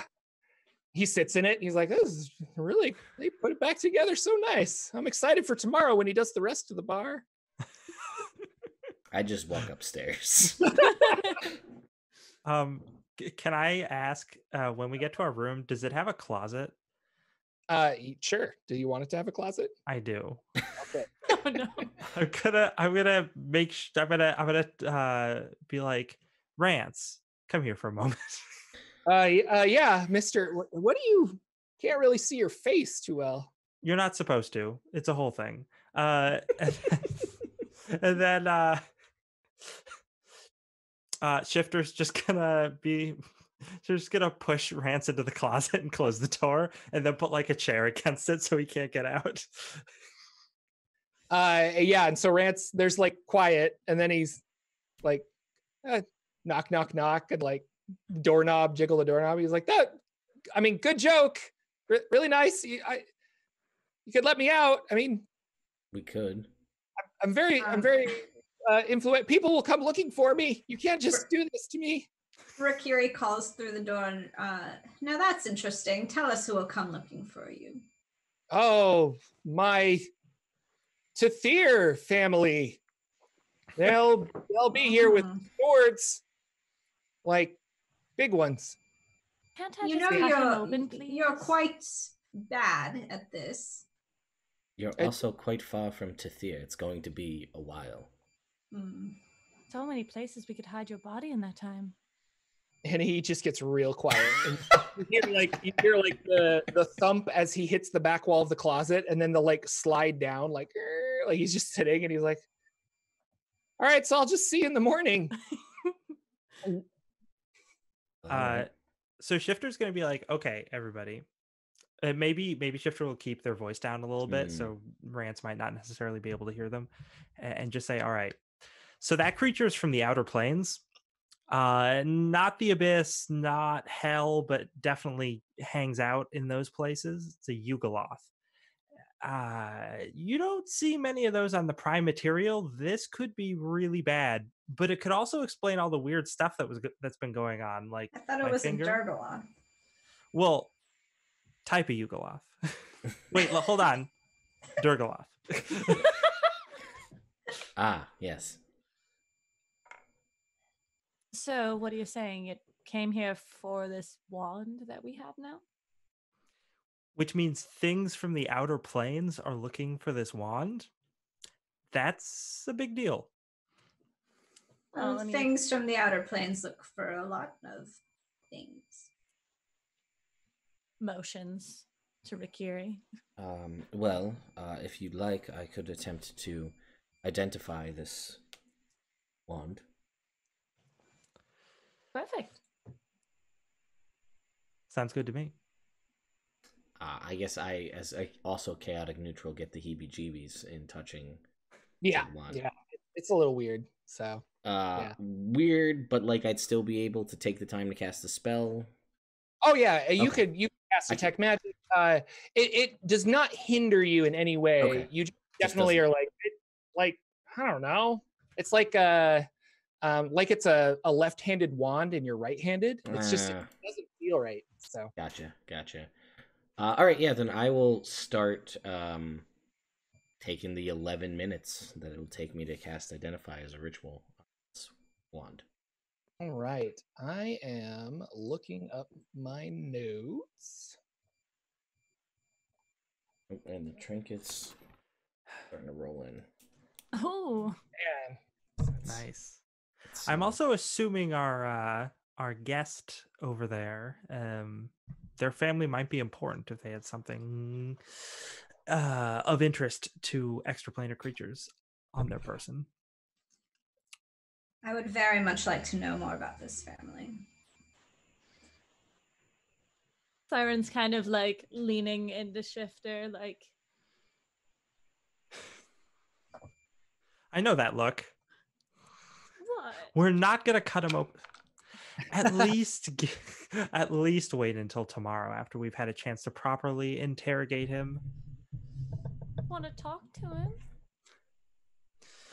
he sits in it. He's like, "This is really they put it back together so nice." I'm excited for tomorrow when he does the rest of the bar. I just walk upstairs. Can I ask when we get to our room? Does it have a closet? Sure. Do you want it to have a closet? I do. Okay. Oh, no. I'm gonna be like, Rance, come here for a moment. Yeah, Mister. What do you can't really see your face too well? You're not supposed to. It's a whole thing. And then Shifter's just gonna be. She's just gonna push Rance into the closet and close the door, and then put like a chair against it so he can't get out. Yeah, and so Rance, there's like quiet, and then he's like, knock, knock, knock, and like doorknob, jiggle the doorknob. He's like, that. I mean, good joke, really nice. You could let me out. I mean, we could. I'm very influential. People will come looking for me. You can't just do this to me. Rakiri calls through the door and, now that's interesting. Tell us who will come looking for you. Oh, my Tethyr family. They'll be here with swords, like big ones. Can't I just you're quite bad at this. You're also quite far from Tethyr. It's going to be a while. So many places we could hide your body in that time. And he just gets real quiet. And you hear like the thump as he hits the back wall of the closet, and then the like slide down, like he's just sitting, and he's like, "All right, so I'll just see you in the morning." So Shifter's gonna be like, "Okay, everybody, Maybe Shifter will keep their voice down a little bit, so rants might not necessarily be able to hear them, and just say, all right, so that creature is from the Outer Planes, not the Abyss, not Hell, but definitely hangs out in those places. It's a Yugoloth. You don't see many of those on the prime material. This could be really bad, but it could also explain all the weird stuff that's been going on. Like, I thought it was a Dhergoloth. Well, type of Yugoloth. Wait, hold on. Dhergoloth. Ah, yes. So what are you saying? It came here for this wand that we have now? Which means things from the Outer Planes are looking for this wand? That's a big deal. Well, things from the Outer Planes look for a lot of things. Motions to Rakiri. If you'd like, I could attempt to identify this wand. Perfect. Sounds good to me. I guess I, as I also chaotic neutral, get the heebie-jeebies in touching. Yeah, it's a little weird. So weird, but like I'd still be able to take the time to cast a spell. Oh yeah, you could cast detect magic. It does not hinder you in any way. Okay. You definitely are like I don't know. It's like a. Like it's a left-handed wand and you're right-handed. It's just, it doesn't feel right. So Gotcha. All right, yeah, then I will start taking the 11 minutes that it will take me to cast Identify as a Ritual wand. All right, I am looking up my notes. Oh, and the trinkets starting to roll in. Oh. Man. Nice. So. I'm also assuming our guest over there, their family might be important if they had something of interest to extraplanar creatures on their person. I would very much like to know more about this family. Siren's kind of like leaning into Shifter, like. I know that look. We're not gonna cut him open. At least wait until tomorrow after we've had a chance to properly interrogate him. Want to talk to him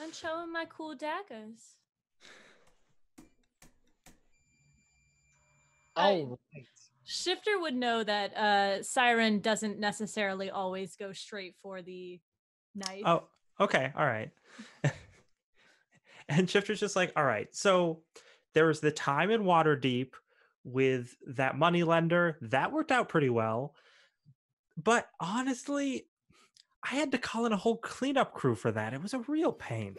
and show him my cool daggers. Oh, right. Shifter would know that Siren doesn't necessarily always go straight for the knife. Oh, okay, all right. And Shifter's just like, all right, so there was the time in Waterdeep with that money lender. That worked out pretty well. But honestly, I had to call in a whole cleanup crew for that. It was a real pain.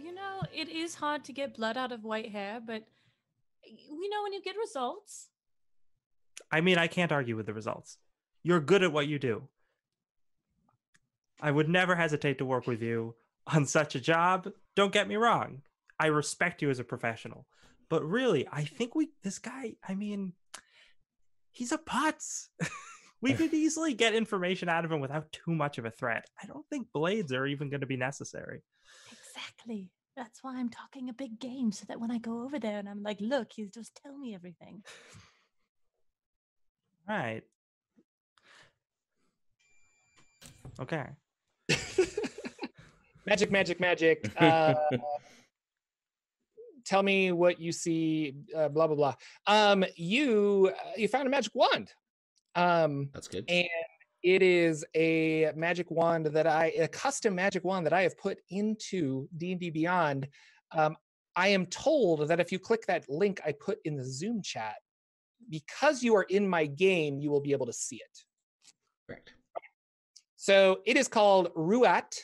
You know, it is hard to get blood out of white hair, but we know when you get results. I mean, I can't argue with the results. You're good at what you do. I would never hesitate to work with you on such a job. Don't get me wrong. I respect you as a professional. But really, I think this guy, I mean, he's a putz. We could easily get information out of him without too much of a threat. I don't think blades are even going to be necessary. Exactly. That's why I'm talking a big game, so that when I go over there and I'm like, look, he's just tell me everything. Right. Okay. Magic. Tell me what you see, blah, blah, blah. You found a magic wand. That's good. And it is a custom magic wand that I have put into D&D Beyond. I am told that if you click that link I put in the Zoom chat, because you are in my game, you will be able to see it. Correct. So it is called Ruat.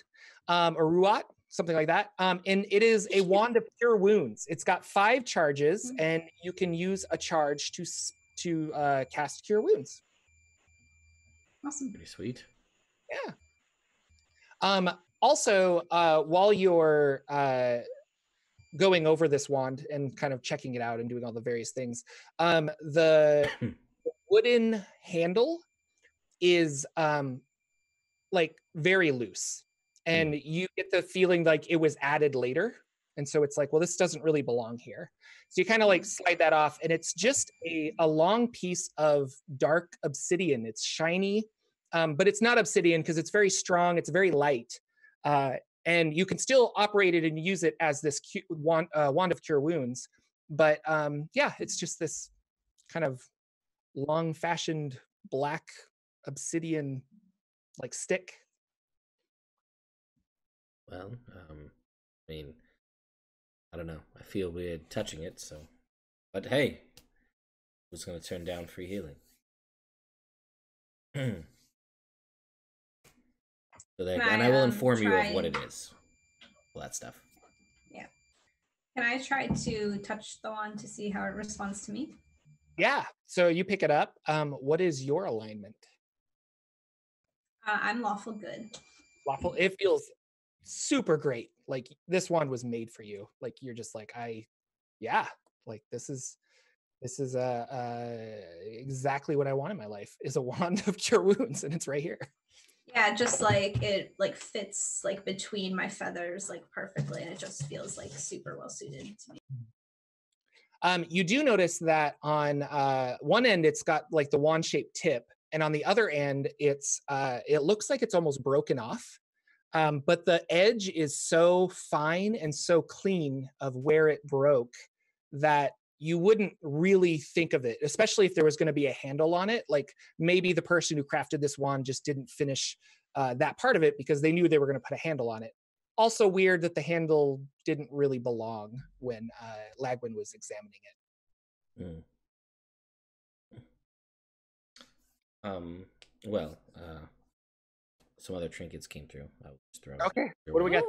Or Ruat, something like that. And it is a wand of cure wounds. It's got 5 charges, and you can use a charge to cast cure wounds. Awesome. Pretty sweet. Yeah. Also, while you're going over this wand and kind of checking it out and doing all the various things, the wooden handle is like very loose, and you get the feeling like it was added later. And so it's like, well, this doesn't really belong here. So you kind of like slide that off, and it's just a long piece of dark obsidian. It's shiny, but it's not obsidian because it's very strong. It's very light. And you can still operate it and use it as this wand of cure wounds. But yeah, it's just this kind of long fashioned black obsidian like stick. Well, I mean, I don't know. I feel weird touching it, so. But hey, I was going to turn down free healing. So there, and I will inform you of what it is. All that stuff. Yeah. Can I try to touch the wand to see how it responds to me? Yeah. So you pick it up. What is your alignment? I'm lawful good. Lawful. It feels super great. Like this wand was made for you. Like you're just like, yeah, like this is exactly what I want in my life, is a wand of cure wounds, and it's right here. Yeah, just like it like fits like between my feathers like perfectly, and it just feels like super well suited to me. You do notice that on one end it's got like the wand shaped tip, and on the other end it's it looks like it's almost broken off. But the edge is so fine and so clean of where it broke that you wouldn't really think of it, especially if there was going to be a handle on it. Like maybe the person who crafted this wand just didn't finish that part of it because they knew they were going to put a handle on it. Also weird that the handle didn't really belong when Lagwin was examining it. Well, some other trinkets came through. I'll just throw okay. What do we got?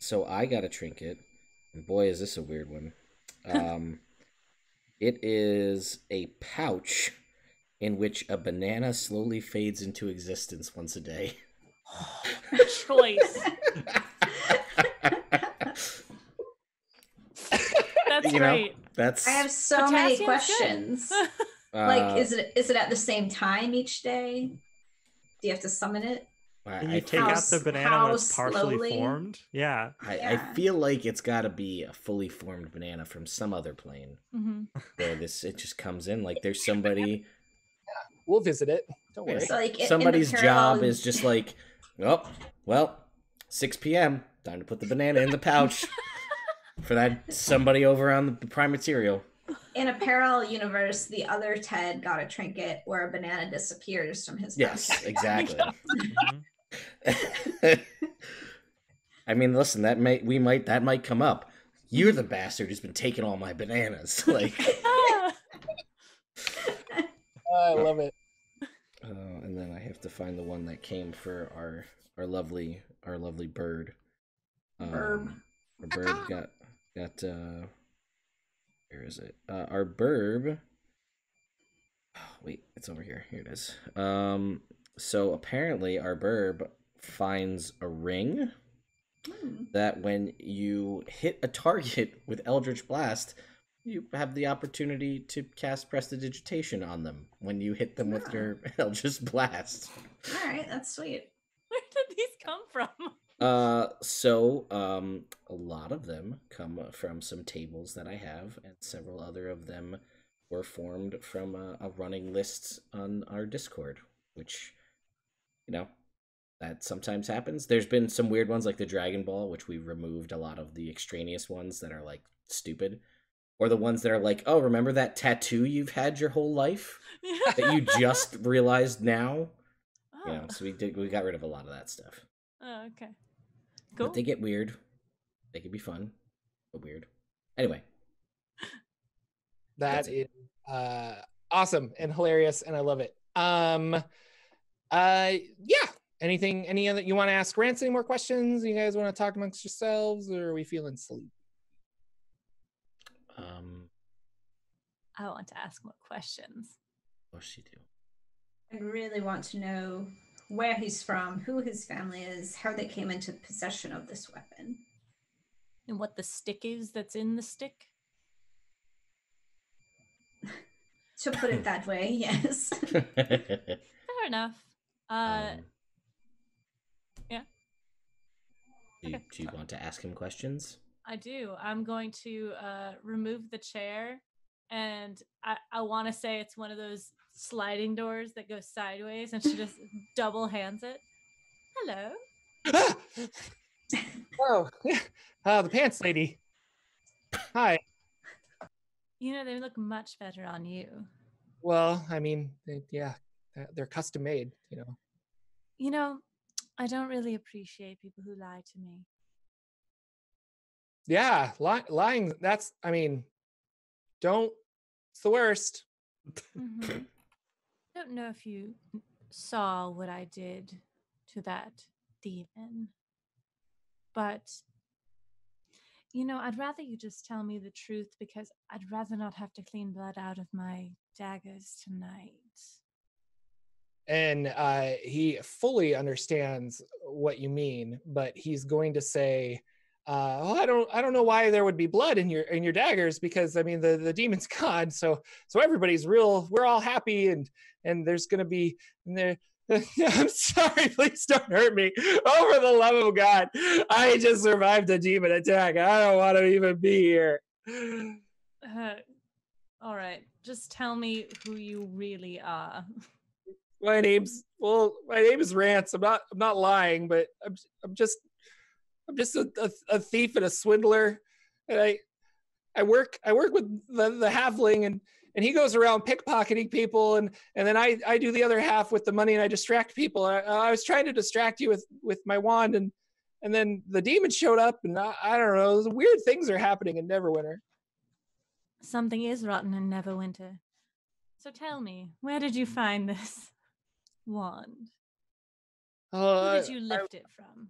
So I got a trinket. And boy, is this a weird one. It is a pouch in which a banana slowly fades into existence once a day. Oh, choice. That's you right. Know, that's... I have so many questions. Like, is it at the same time each day? Do you have to summon it? And you take out the banana when it's partially formed? Yeah. I feel like it's got to be a fully formed banana from some other plane. Where it just comes in. Like there's somebody. Yeah, we'll visit it. Don't worry. So like somebody's job is just like, oh, well, 6 p.m. Time to put the banana in the pouch for that somebody over on the prime material. In a parallel universe, the other Ted got a trinket where a banana disappears from his pouch. Yes, exactly. I mean, listen, that might come up. You're the bastard who's been taking all my bananas. Like, oh, I love it. And then I have to find the one that came for our lovely bird. Our bird got. Where is it? Our burb. Oh, wait, it's over here. Here it is. So apparently our burb finds a ring that when you hit a target with Eldritch Blast, you have the opportunity to cast Prestidigitation on them when you hit them with your Eldritch Blast. All right, that's sweet. Where did these come from? A lot of them come from some tables that I have, and several other of them were formed from a running list on our Discord, which, you know, that sometimes happens. There's been some weird ones like the Dragon Ball, which we removed a lot of the extraneous ones that are like stupid, or the ones that are like, oh, remember that tattoo you've had your whole life that you just realized now? Oh. You know, so we got rid of a lot of that stuff. Oh, okay. Cool. But they get weird. They could be fun, but weird. Anyway. That is awesome and hilarious, and I love it. Yeah. Anything, any other, you want to ask Rance any more questions? You guys want to talk amongst yourselves, or are we feeling sleep? I want to ask more questions. Of course you do. I really want to know where he's from, who his family is, how they came into possession of this weapon. And what the stick is that's in the stick. To put it that way, yes. Fair enough. Yeah. Do you want to ask him questions? I do. I'm going to remove the chair, and I want to say it's one of those sliding doors that go sideways, and she just double hands it. Hello. Oh, the pants lady. Hi. You know, they look much better on you. Well, I mean, yeah, they're custom made, you know. You know, I don't really appreciate people who lie to me. Yeah, lying, that's, I mean, don't, it's the worst. Mm-hmm. I don't know if you saw what I did to that demon, but... You know, I'd rather you just tell me the truth, because I'd rather not have to clean blood out of my daggers tonight. And he fully understands what you mean, but he's going to say, "Oh, I don't know why there would be blood in your daggers, because I mean the demon's gone, so everybody's real. We're all happy, and there's going to be and there." I'm sorry, please don't hurt me. Oh, for the love of God. I just survived a demon attack. I don't want to even be here. All right. Just tell me who you really are. My name is Rance. I'm not lying, but I'm just a thief and a swindler. And I work with the halfling, and he goes around pickpocketing people, and then I do the other half with the money, and I distract people. I was trying to distract you with my wand, and then the demon showed up, and I don't know, those weird things are happening in Neverwinter. Something is rotten in Neverwinter. So tell me, where did you find this wand? Who did you lift it from?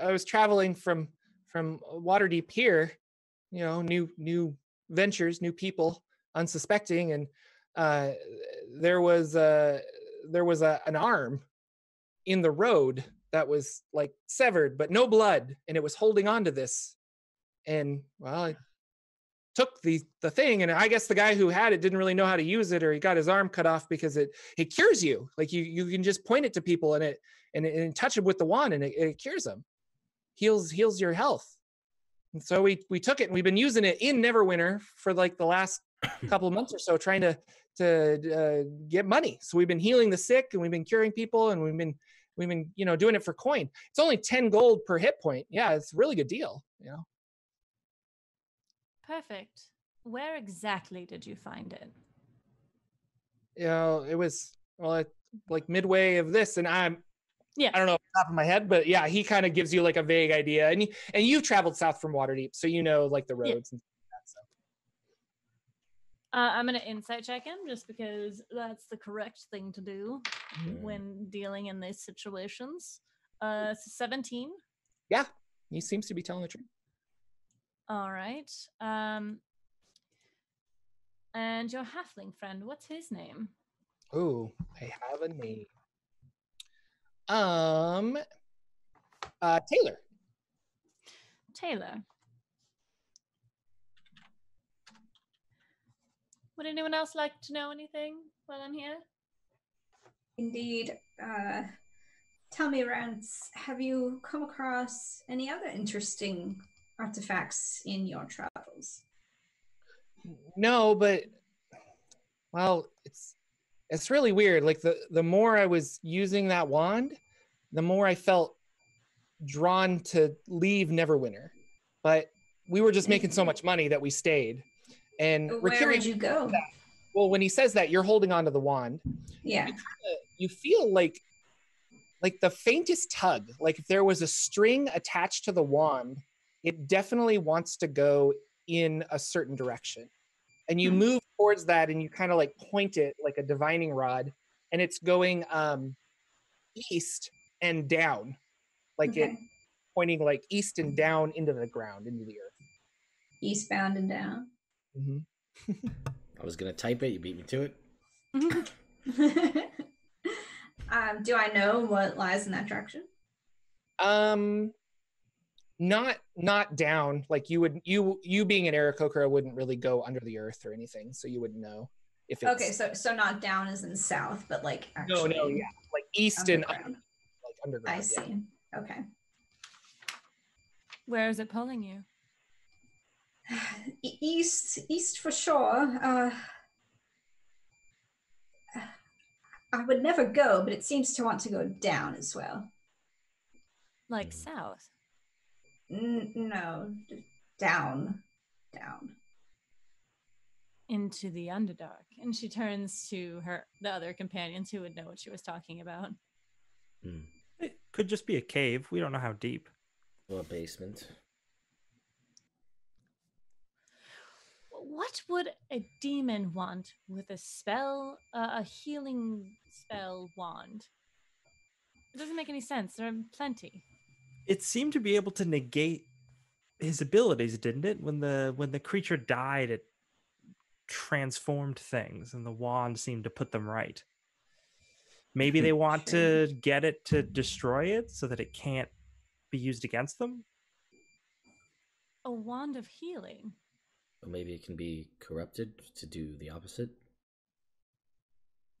I was traveling from Waterdeep here, you know, new ventures, new people. Unsuspecting, and there was an arm in the road that was like severed, but no blood, and it was holding on to this. And well, I took the thing, and I guess the guy who had it didn't really know how to use it, or he got his arm cut off, because it cures you. Like you can just point it to people and touch them with the wand, and it cures them, heals your health. And so we took it, and we've been using it in Neverwinter for like the last couple of months or so, trying to get money. So we've been healing the sick, and we've been curing people, and we've been you know, doing it for coin. It's only 10 gold per hit point. Yeah, it's a really good deal, you know. Perfect. Where exactly did you find it? You know, it was like midway of this, and I don't know off the top of my head, but yeah, he kind of gives you like a vague idea, and you've traveled south from Waterdeep, so you know like the roads. Yeah. And I'm going to insight check him, just because that's the correct thing to do when dealing in these situations. 17. Yeah, he seems to be telling the truth. All right. And your halfling friend, what's his name? Oh, I have a name. Taylor. Taylor. Would anyone else like to know anything while I'm here? Indeed. Tell me, Rance, have you come across any other interesting artifacts in your travels? No, but, well, it's really weird. Like, the more I was using that wand, the more I felt drawn to leave Neverwinter. But we were just making so much money that we stayed. And where would you go? Well, when he says that, you're holding onto the wand. Yeah. You feel like the faintest tug. Like if there was a string attached to the wand, it definitely wants to go in a certain direction. And you move towards that, and you kind of like point it like a divining rod, and it's going east and down. Like it pointing like east and down into the ground, into the earth. Eastbound and down. Mm-hmm. I was gonna type it. You beat me to it. Do I know what lies in that direction? Not down. Like you being an Aarakocra wouldn't really go under the earth or anything, so you wouldn't know. If it's, okay, so not down as in south, but like actually no, yeah, like east and underground. Like underground. I see. Yeah. Okay. Where is it pulling you? East for sure. I would never go, but it seems to want to go down as well. Like south? No, down. Into the Underdark. And she turns to the other companions who would know what she was talking about. It could just be a cave. We don't know how deep. Or a basement. What would a demon want with a spell, a healing spell wand? It doesn't make any sense. There are plenty. It seemed to be able to negate his abilities, didn't it? When the creature died, it transformed things, and the wand seemed to put them right. Maybe they want to get it to destroy it so that it can't be used against them? A wand of healing. Or maybe it can be corrupted to do the opposite.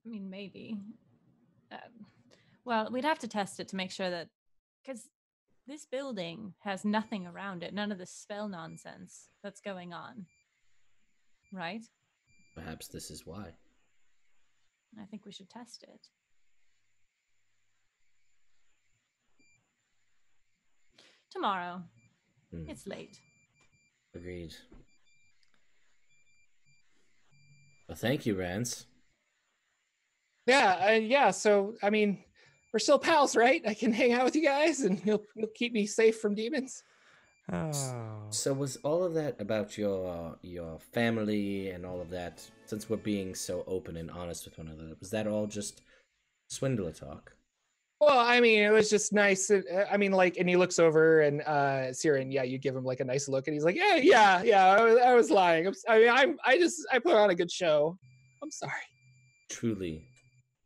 I mean, maybe. Well, we'd have to test it to make sure that... because this building has nothing around it. None of the spell nonsense that's going on. Right? Perhaps this is why. I think we should test it. Tomorrow. It's late. Agreed. Well, thank you, Rance. Yeah, so, I mean, we're still pals, right? I can hang out with you guys, and you'll keep me safe from demons. Oh. So was all of that about your family and all of that, since we're being so open and honest with one another, was that all just swindler talk? Well, I mean, it was just nice. I mean, like, and he looks over and Siren, yeah, you give him like a nice look, and he's like, yeah, I was lying. I put on a good show. I'm sorry. Truly,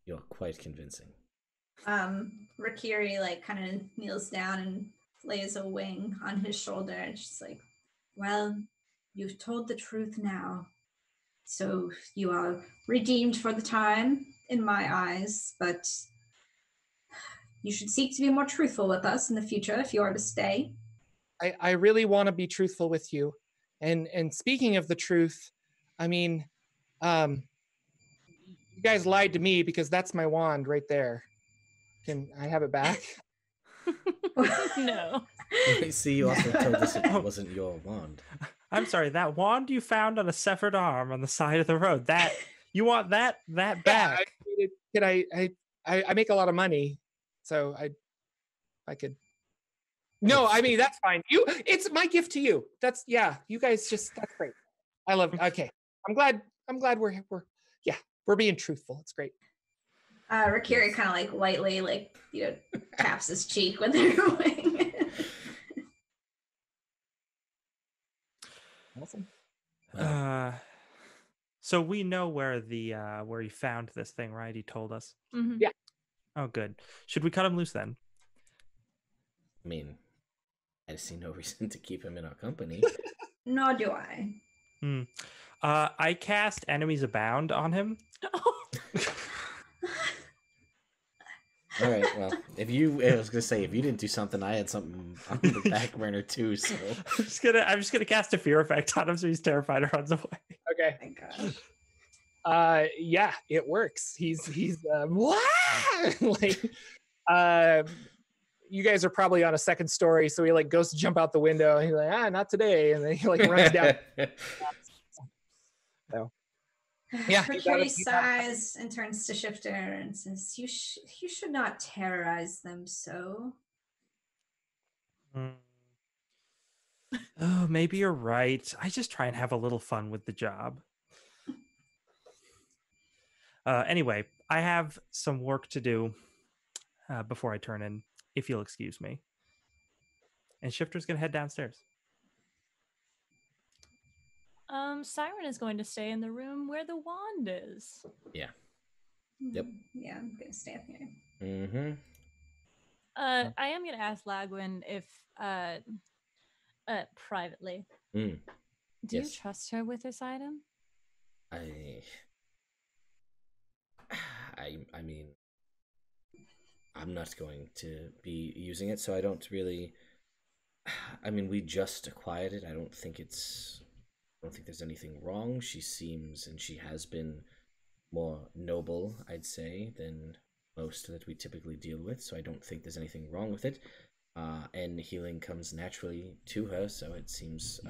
you're quite convincing. Rakiri like kind of kneels down and lays a wing on his shoulder, and she's like, "Well, you've told the truth now, so you are redeemed for the time in my eyes, but you should seek to be more truthful with us in the future if you are to stay." I really want to be truthful with you. And speaking of the truth, I mean, you guys lied to me because that's my wand right there. Can I have it back? No. I see you also told us it wasn't your wand. I'm sorry, that wand you found on a severed arm on the side of the road, that, you want that back? Yeah, I make a lot of money. So I could. No, I mean, that's fine. It's my gift to you. That's, yeah. You guys just, that's great. I love it. Okay, I'm glad we're being truthful. It's great. Rakiri kind of like lightly, like, you know, taps his cheek with her wing. Awesome. So we know where he found this thing, right? He told us. Mm-hmm. Yeah. Oh, good. Should we cut him loose then? I mean, I see no reason to keep him in our company. Nor do I. I cast Enemies Abound on him. All right, well, if you didn't do something, I had something on the back burner too, so. I'm just gonna cast a fear effect on him so he's terrified and runs away. Okay. Oh my gosh. Yeah, it works. You guys are probably on a second story, so he like goes to jump out the window, and he's like, not today, and then he like runs down. So, yeah. He sighs and turns to Shifter and says, "You should not terrorize them so." Oh, maybe you're right. I just try and have a little fun with the job. Anyway, I have some work to do before I turn in, if you'll excuse me. And Shifter's going to head downstairs. Siren is going to stay in the room where the wand is. Yeah. Yep. Yeah, I'm going to stay up here. Mm-hmm. I am going to ask Lagwin if, privately, do you trust her with this item? I... I mean, I'm not going to be using it, so I don't really. I mean, we just acquired it. I don't think there's anything wrong. She seems, and she has been, more noble, I'd say, than most that we typically deal with. So I don't think there's anything wrong with it. And healing comes naturally to her, so it seems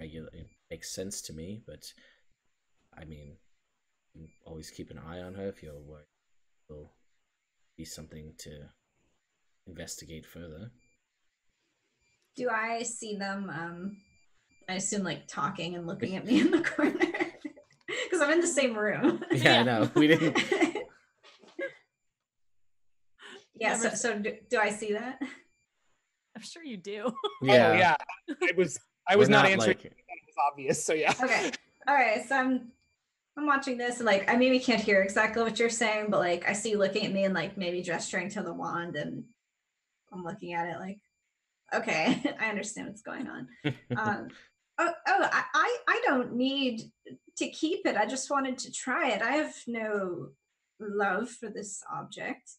it makes sense to me. But I mean, you can always keep an eye on her if you're worried. It'll be something to investigate further. Do I see them? I assume like talking and looking at me in the corner because I'm in the same room. Yeah, I know. We didn't. Yeah. So do I see that? I'm sure you do. Yeah. Oh, yeah. I was not answering. Like... It was obvious. So yeah. Okay. All right. So I'm watching this and like I maybe can't hear exactly what you're saying, but like I see you looking at me and like maybe gesturing to the wand, and I'm looking at it like, okay, I understand what's going on. I don't need to keep it. I just wanted to try it. I have no love for this object.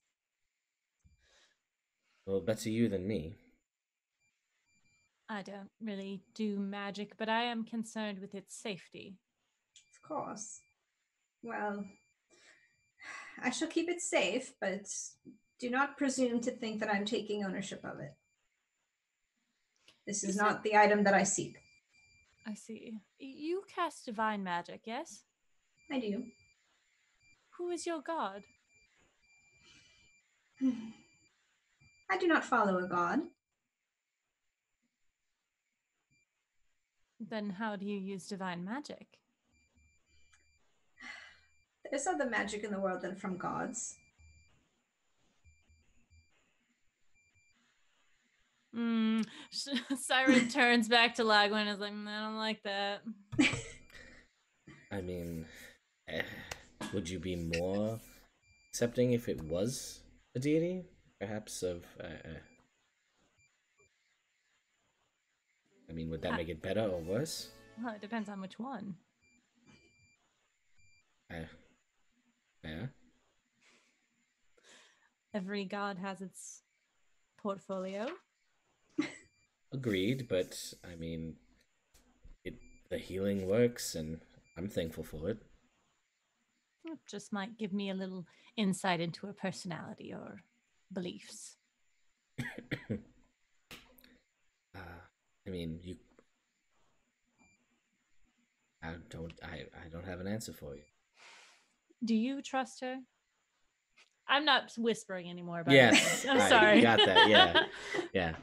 Well, better you than me. I don't really do magic, but I am concerned with its safety. Of course. Well, I shall keep it safe, but do not presume to think that I'm taking ownership of it. This is not the item that I seek. I see. You cast divine magic, yes? I do. Who is your god? I do not follow a god. Then how do you use divine magic? There's other magic in the world than from gods. Siren turns back to Lagwin and is like, I don't like that. I mean, would you be more accepting if it was a deity? Perhaps of, I mean, would that make it better or worse? Well, it depends on which one. Yeah. Every god has its portfolio. Agreed, but I mean, the healing works, and I'm thankful for it. It just might give me a little insight into her personality or beliefs. I mean, you. I don't have an answer for you. Do you trust her? I'm not whispering anymore about this. I'm sorry. You got that. Yeah. Yeah.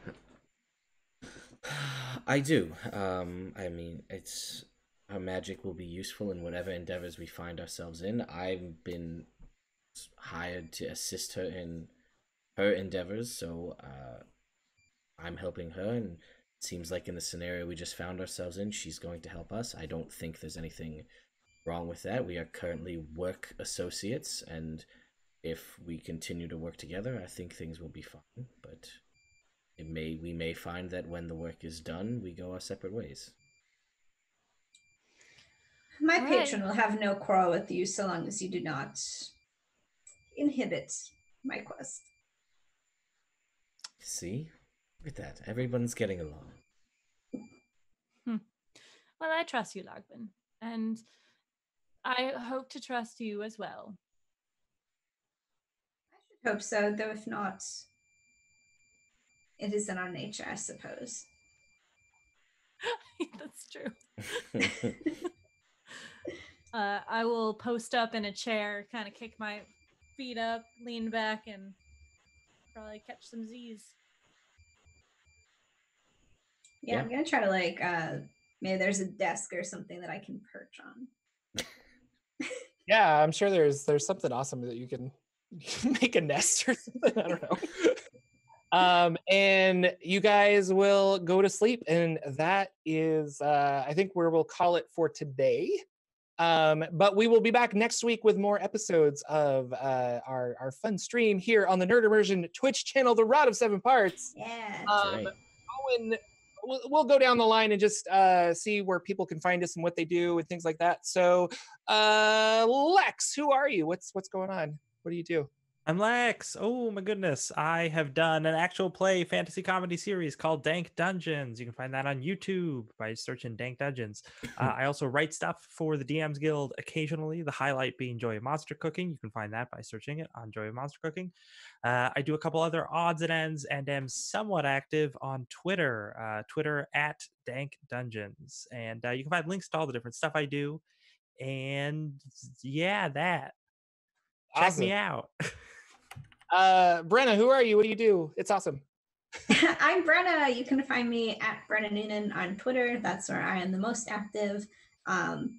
I do. I mean, it's our magic will be useful in whatever endeavors we find ourselves in. I've been hired to assist her in her endeavors, so I'm helping her, and it seems like in the scenario we just found ourselves in, she's going to help us. I don't think there's anything wrong with that. We are currently work associates, and if we continue to work together, I think things will be fine, but... We may find that when the work is done, we go our separate ways. My patron will have no quarrel with you so long as you do not inhibit my quest. See? Look at that. Everyone's getting along. Well, I trust you, Lagwin, and I hope to trust you as well. I should hope so, though if not... It is in our nature, I suppose. That's true. I will post up in a chair, kind of kick my feet up, lean back, and probably catch some Z's. Yeah. I'm going to try to, like, maybe there's a desk or something that I can perch on. Yeah, I'm sure there's something awesome that you can make a nest or something. I don't know. And you guys will go to sleep, and that is I think where we'll call it for today, but we will be back next week with more episodes of our fun stream here on the Nerd Immersion Twitch channel, the Rod of Seven Parts. Yeah, right. Owen we'll go down the line and just see where people can find us and what they do and things like that. So Lex, who are you? What's going on? What do you do? I'm Lex. Oh my goodness. I have done an actual play fantasy comedy series called Dank Dungeons. You can find that on YouTube by searching Dank Dungeons. I also write stuff for the DM's Guild occasionally, the highlight being Joy of Monster Cooking. You can find that by searching it on Joy of Monster Cooking. I do a couple other odds and ends and am somewhat active on Twitter, Twitter at Dank Dungeons. And you can find links to all the different stuff I do. And yeah, that. Awesome. Check me out. Brenna, who are you? What do you do? It's awesome. I'm Brenna. You can find me at Brenna Noonan on Twitter. That's where I am the most active. I'm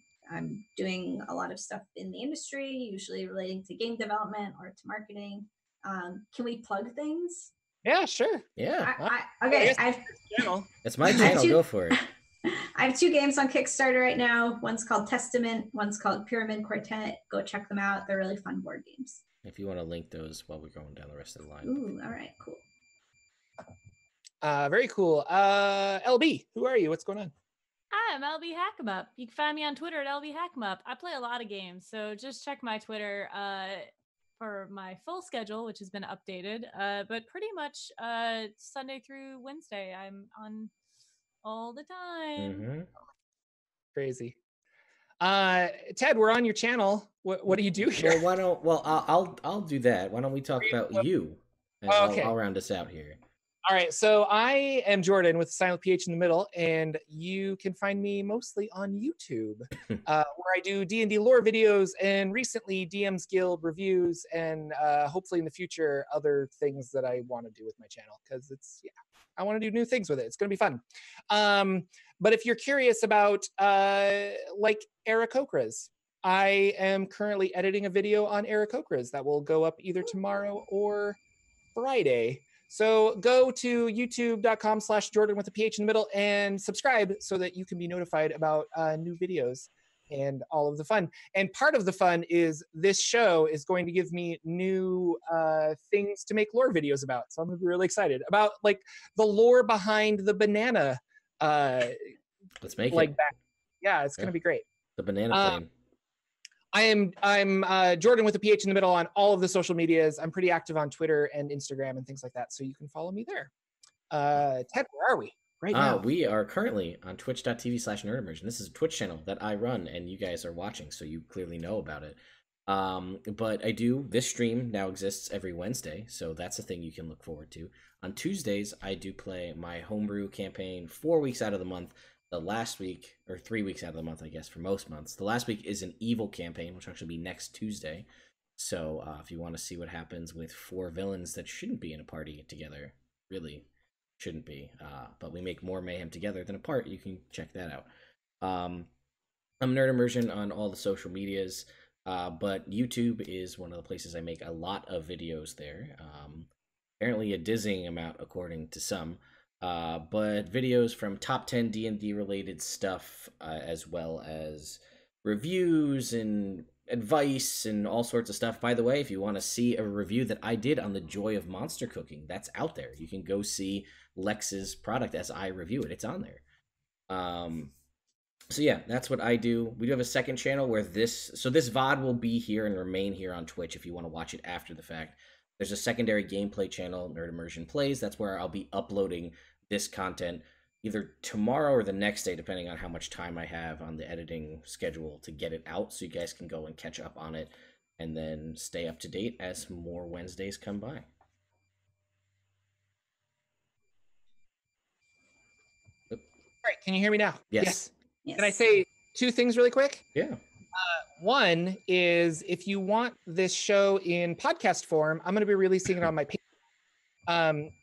doing a lot of stuff in the industry, usually relating to game development or to marketing. Can we plug things? Yeah, sure. Yeah. Okay. It's my channel. Go for it. I have two games on Kickstarter right now. One's called Testament. One's called Pyramid Quartet. Go check them out. They're really fun board games. If you want to link those while we're going down the rest of the line. Ooh, all right, cool. Very cool. LB, who are you? What's going on? Hi, I'm LB Hack'em Up. You can find me on Twitter at LB Hack'em Up. I play a lot of games, so just check my Twitter for my full schedule, which has been updated. But pretty much Sunday through Wednesday, I'm on all the time. Mm-hmm. Crazy. Ted, we're on your channel. What do you do here? Well, I'll do that. Why don't we talk about you? And okay. I'll round us out here. All right. So I am Jordan with Silent pH in the middle, and you can find me mostly on YouTube, where I do D&D lore videos and recently DM's Guild reviews, and hopefully in the future other things that I want to do with my channel, because it's I want to do new things with it. It's going to be fun. But if you're curious about like Aarakocras, I am currently editing a video on Aarakocras that will go up either tomorrow or Friday. So go to youtube.com/Jordan with a PH in the middle and subscribe so that you can be notified about new videos and all of the fun. And part of the fun is this show is going to give me new things to make lore videos about. So I'm gonna be really excited about like the lore behind the banana. Let's make like it. That. Yeah, it's gonna be great. The banana thing. I'm Jordan with a PH in the middle on all of the social medias. I'm pretty active on Twitter and Instagram and things like that. So you can follow me there. Ted, where are we? Right now. We are currently on twitch.tv/nerdimmersion. This is a Twitch channel that I run and you guys are watching, so you clearly know about it. But I do, this stream now exists every Wednesday, so that's a thing you can look forward to. On Tuesdays, I do play my homebrew campaign 4 weeks out of the month. The last week, or 3 weeks out of the month, I guess, for most months. The last week is an evil campaign, which will actually be next Tuesday. So if you want to see what happens with four villains that shouldn't be in a party together, really shouldn't be, but we make more mayhem together than apart, you can check that out. I'm Nerd Immersion on all the social medias, but YouTube is one of the places I make a lot of videos there. Apparently a dizzying amount, according to some. But videos from top 10 D&D related stuff, as well as reviews and advice and all sorts of stuff. By the way, if you want to see a review that I did on the Joy of Monster Cooking, that's out there. You can go see Lex's product as I review it. It's on there. So yeah, that's what I do. We do have a second channel where this VOD will be here and remain here on Twitch if you want to watch it after the fact. There's a secondary gameplay channel, Nerd Immersion Plays. That's where I'll be uploading this content either tomorrow or the next day, depending on how much time I have on the editing schedule to get it out, so you guys can go and catch up on it and then stay up to date as more Wednesdays come by. All right, can you hear me now? Yes. Can I say two things really quick? Yeah. One is, if you want this show in podcast form, I'm going to be releasing it on my Patreon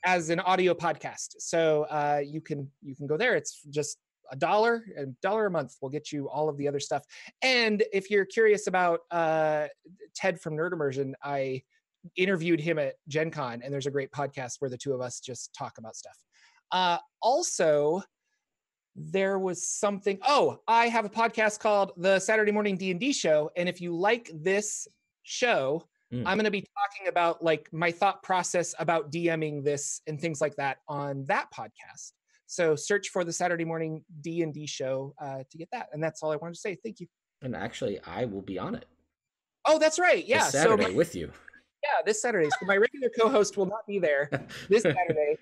as an audio podcast. So you can go there. It's just $1 a month will get you all of the other stuff. And if you're curious about Ted from Nerd Immersion, I interviewed him at Gen Con, and there's a great podcast where the two of us just talk about stuff. Also, there was something. Oh, I have a podcast called the Saturday Morning D&D Show, and if you like this show, I'm going to be talking about like my thought process about DMing this and things like that on that podcast. So search for the Saturday Morning D&D Show to get that. And that's all I wanted to say. Thank you. And actually, I will be on it. Oh, that's right. Yeah. This Saturday with you. Yeah, this Saturday. So my regular co-host will not be there this Saturday.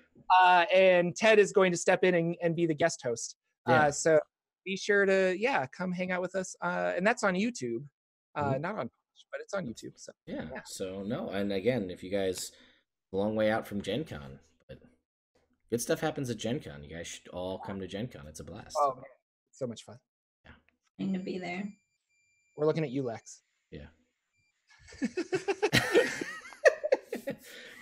And Ted is going to step in and be the guest host. Yeah. So be sure to, yeah, come hang out with us. And that's on YouTube. Not on Twitch, but it's on YouTube. So yeah. So no, and again, if you guys, a long way out from Gen Con, but good stuff happens at Gen Con. You guys should all come to Gen Con. It's a blast. Oh man, it's so much fun. Yeah. I'm gonna be there. We're looking at you, Lex. Yeah.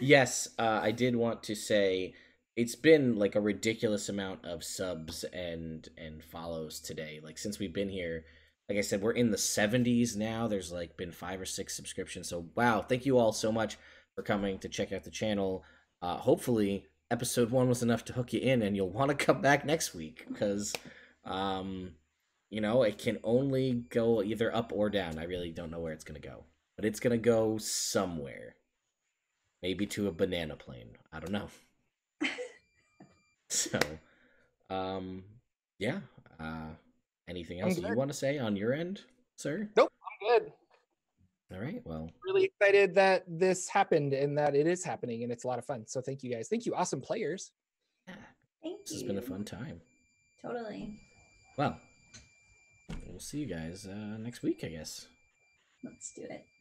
Yes, I did want to say it's been like a ridiculous amount of subs and follows today. Like since we've been here, like I said, we're in the 70s now. There's like been 5 or 6 subscriptions. So wow, thank you all so much for coming to check out the channel. Hopefully episode 1 was enough to hook you in, and you'll want to come back next week because you know, it can only go either up or down. I really don't know where it's gonna go, but it's gonna go somewhere. Maybe to a banana plane. I don't know. So, yeah. Anything else you want to say on your end, sir? Nope, I'm good. All right, well. Really excited that this happened and that it is happening, and it's a lot of fun. So thank you guys. Thank you, awesome players. Yeah. This has been a fun time. Totally. Well, we'll see you guys next week, I guess. Let's do it.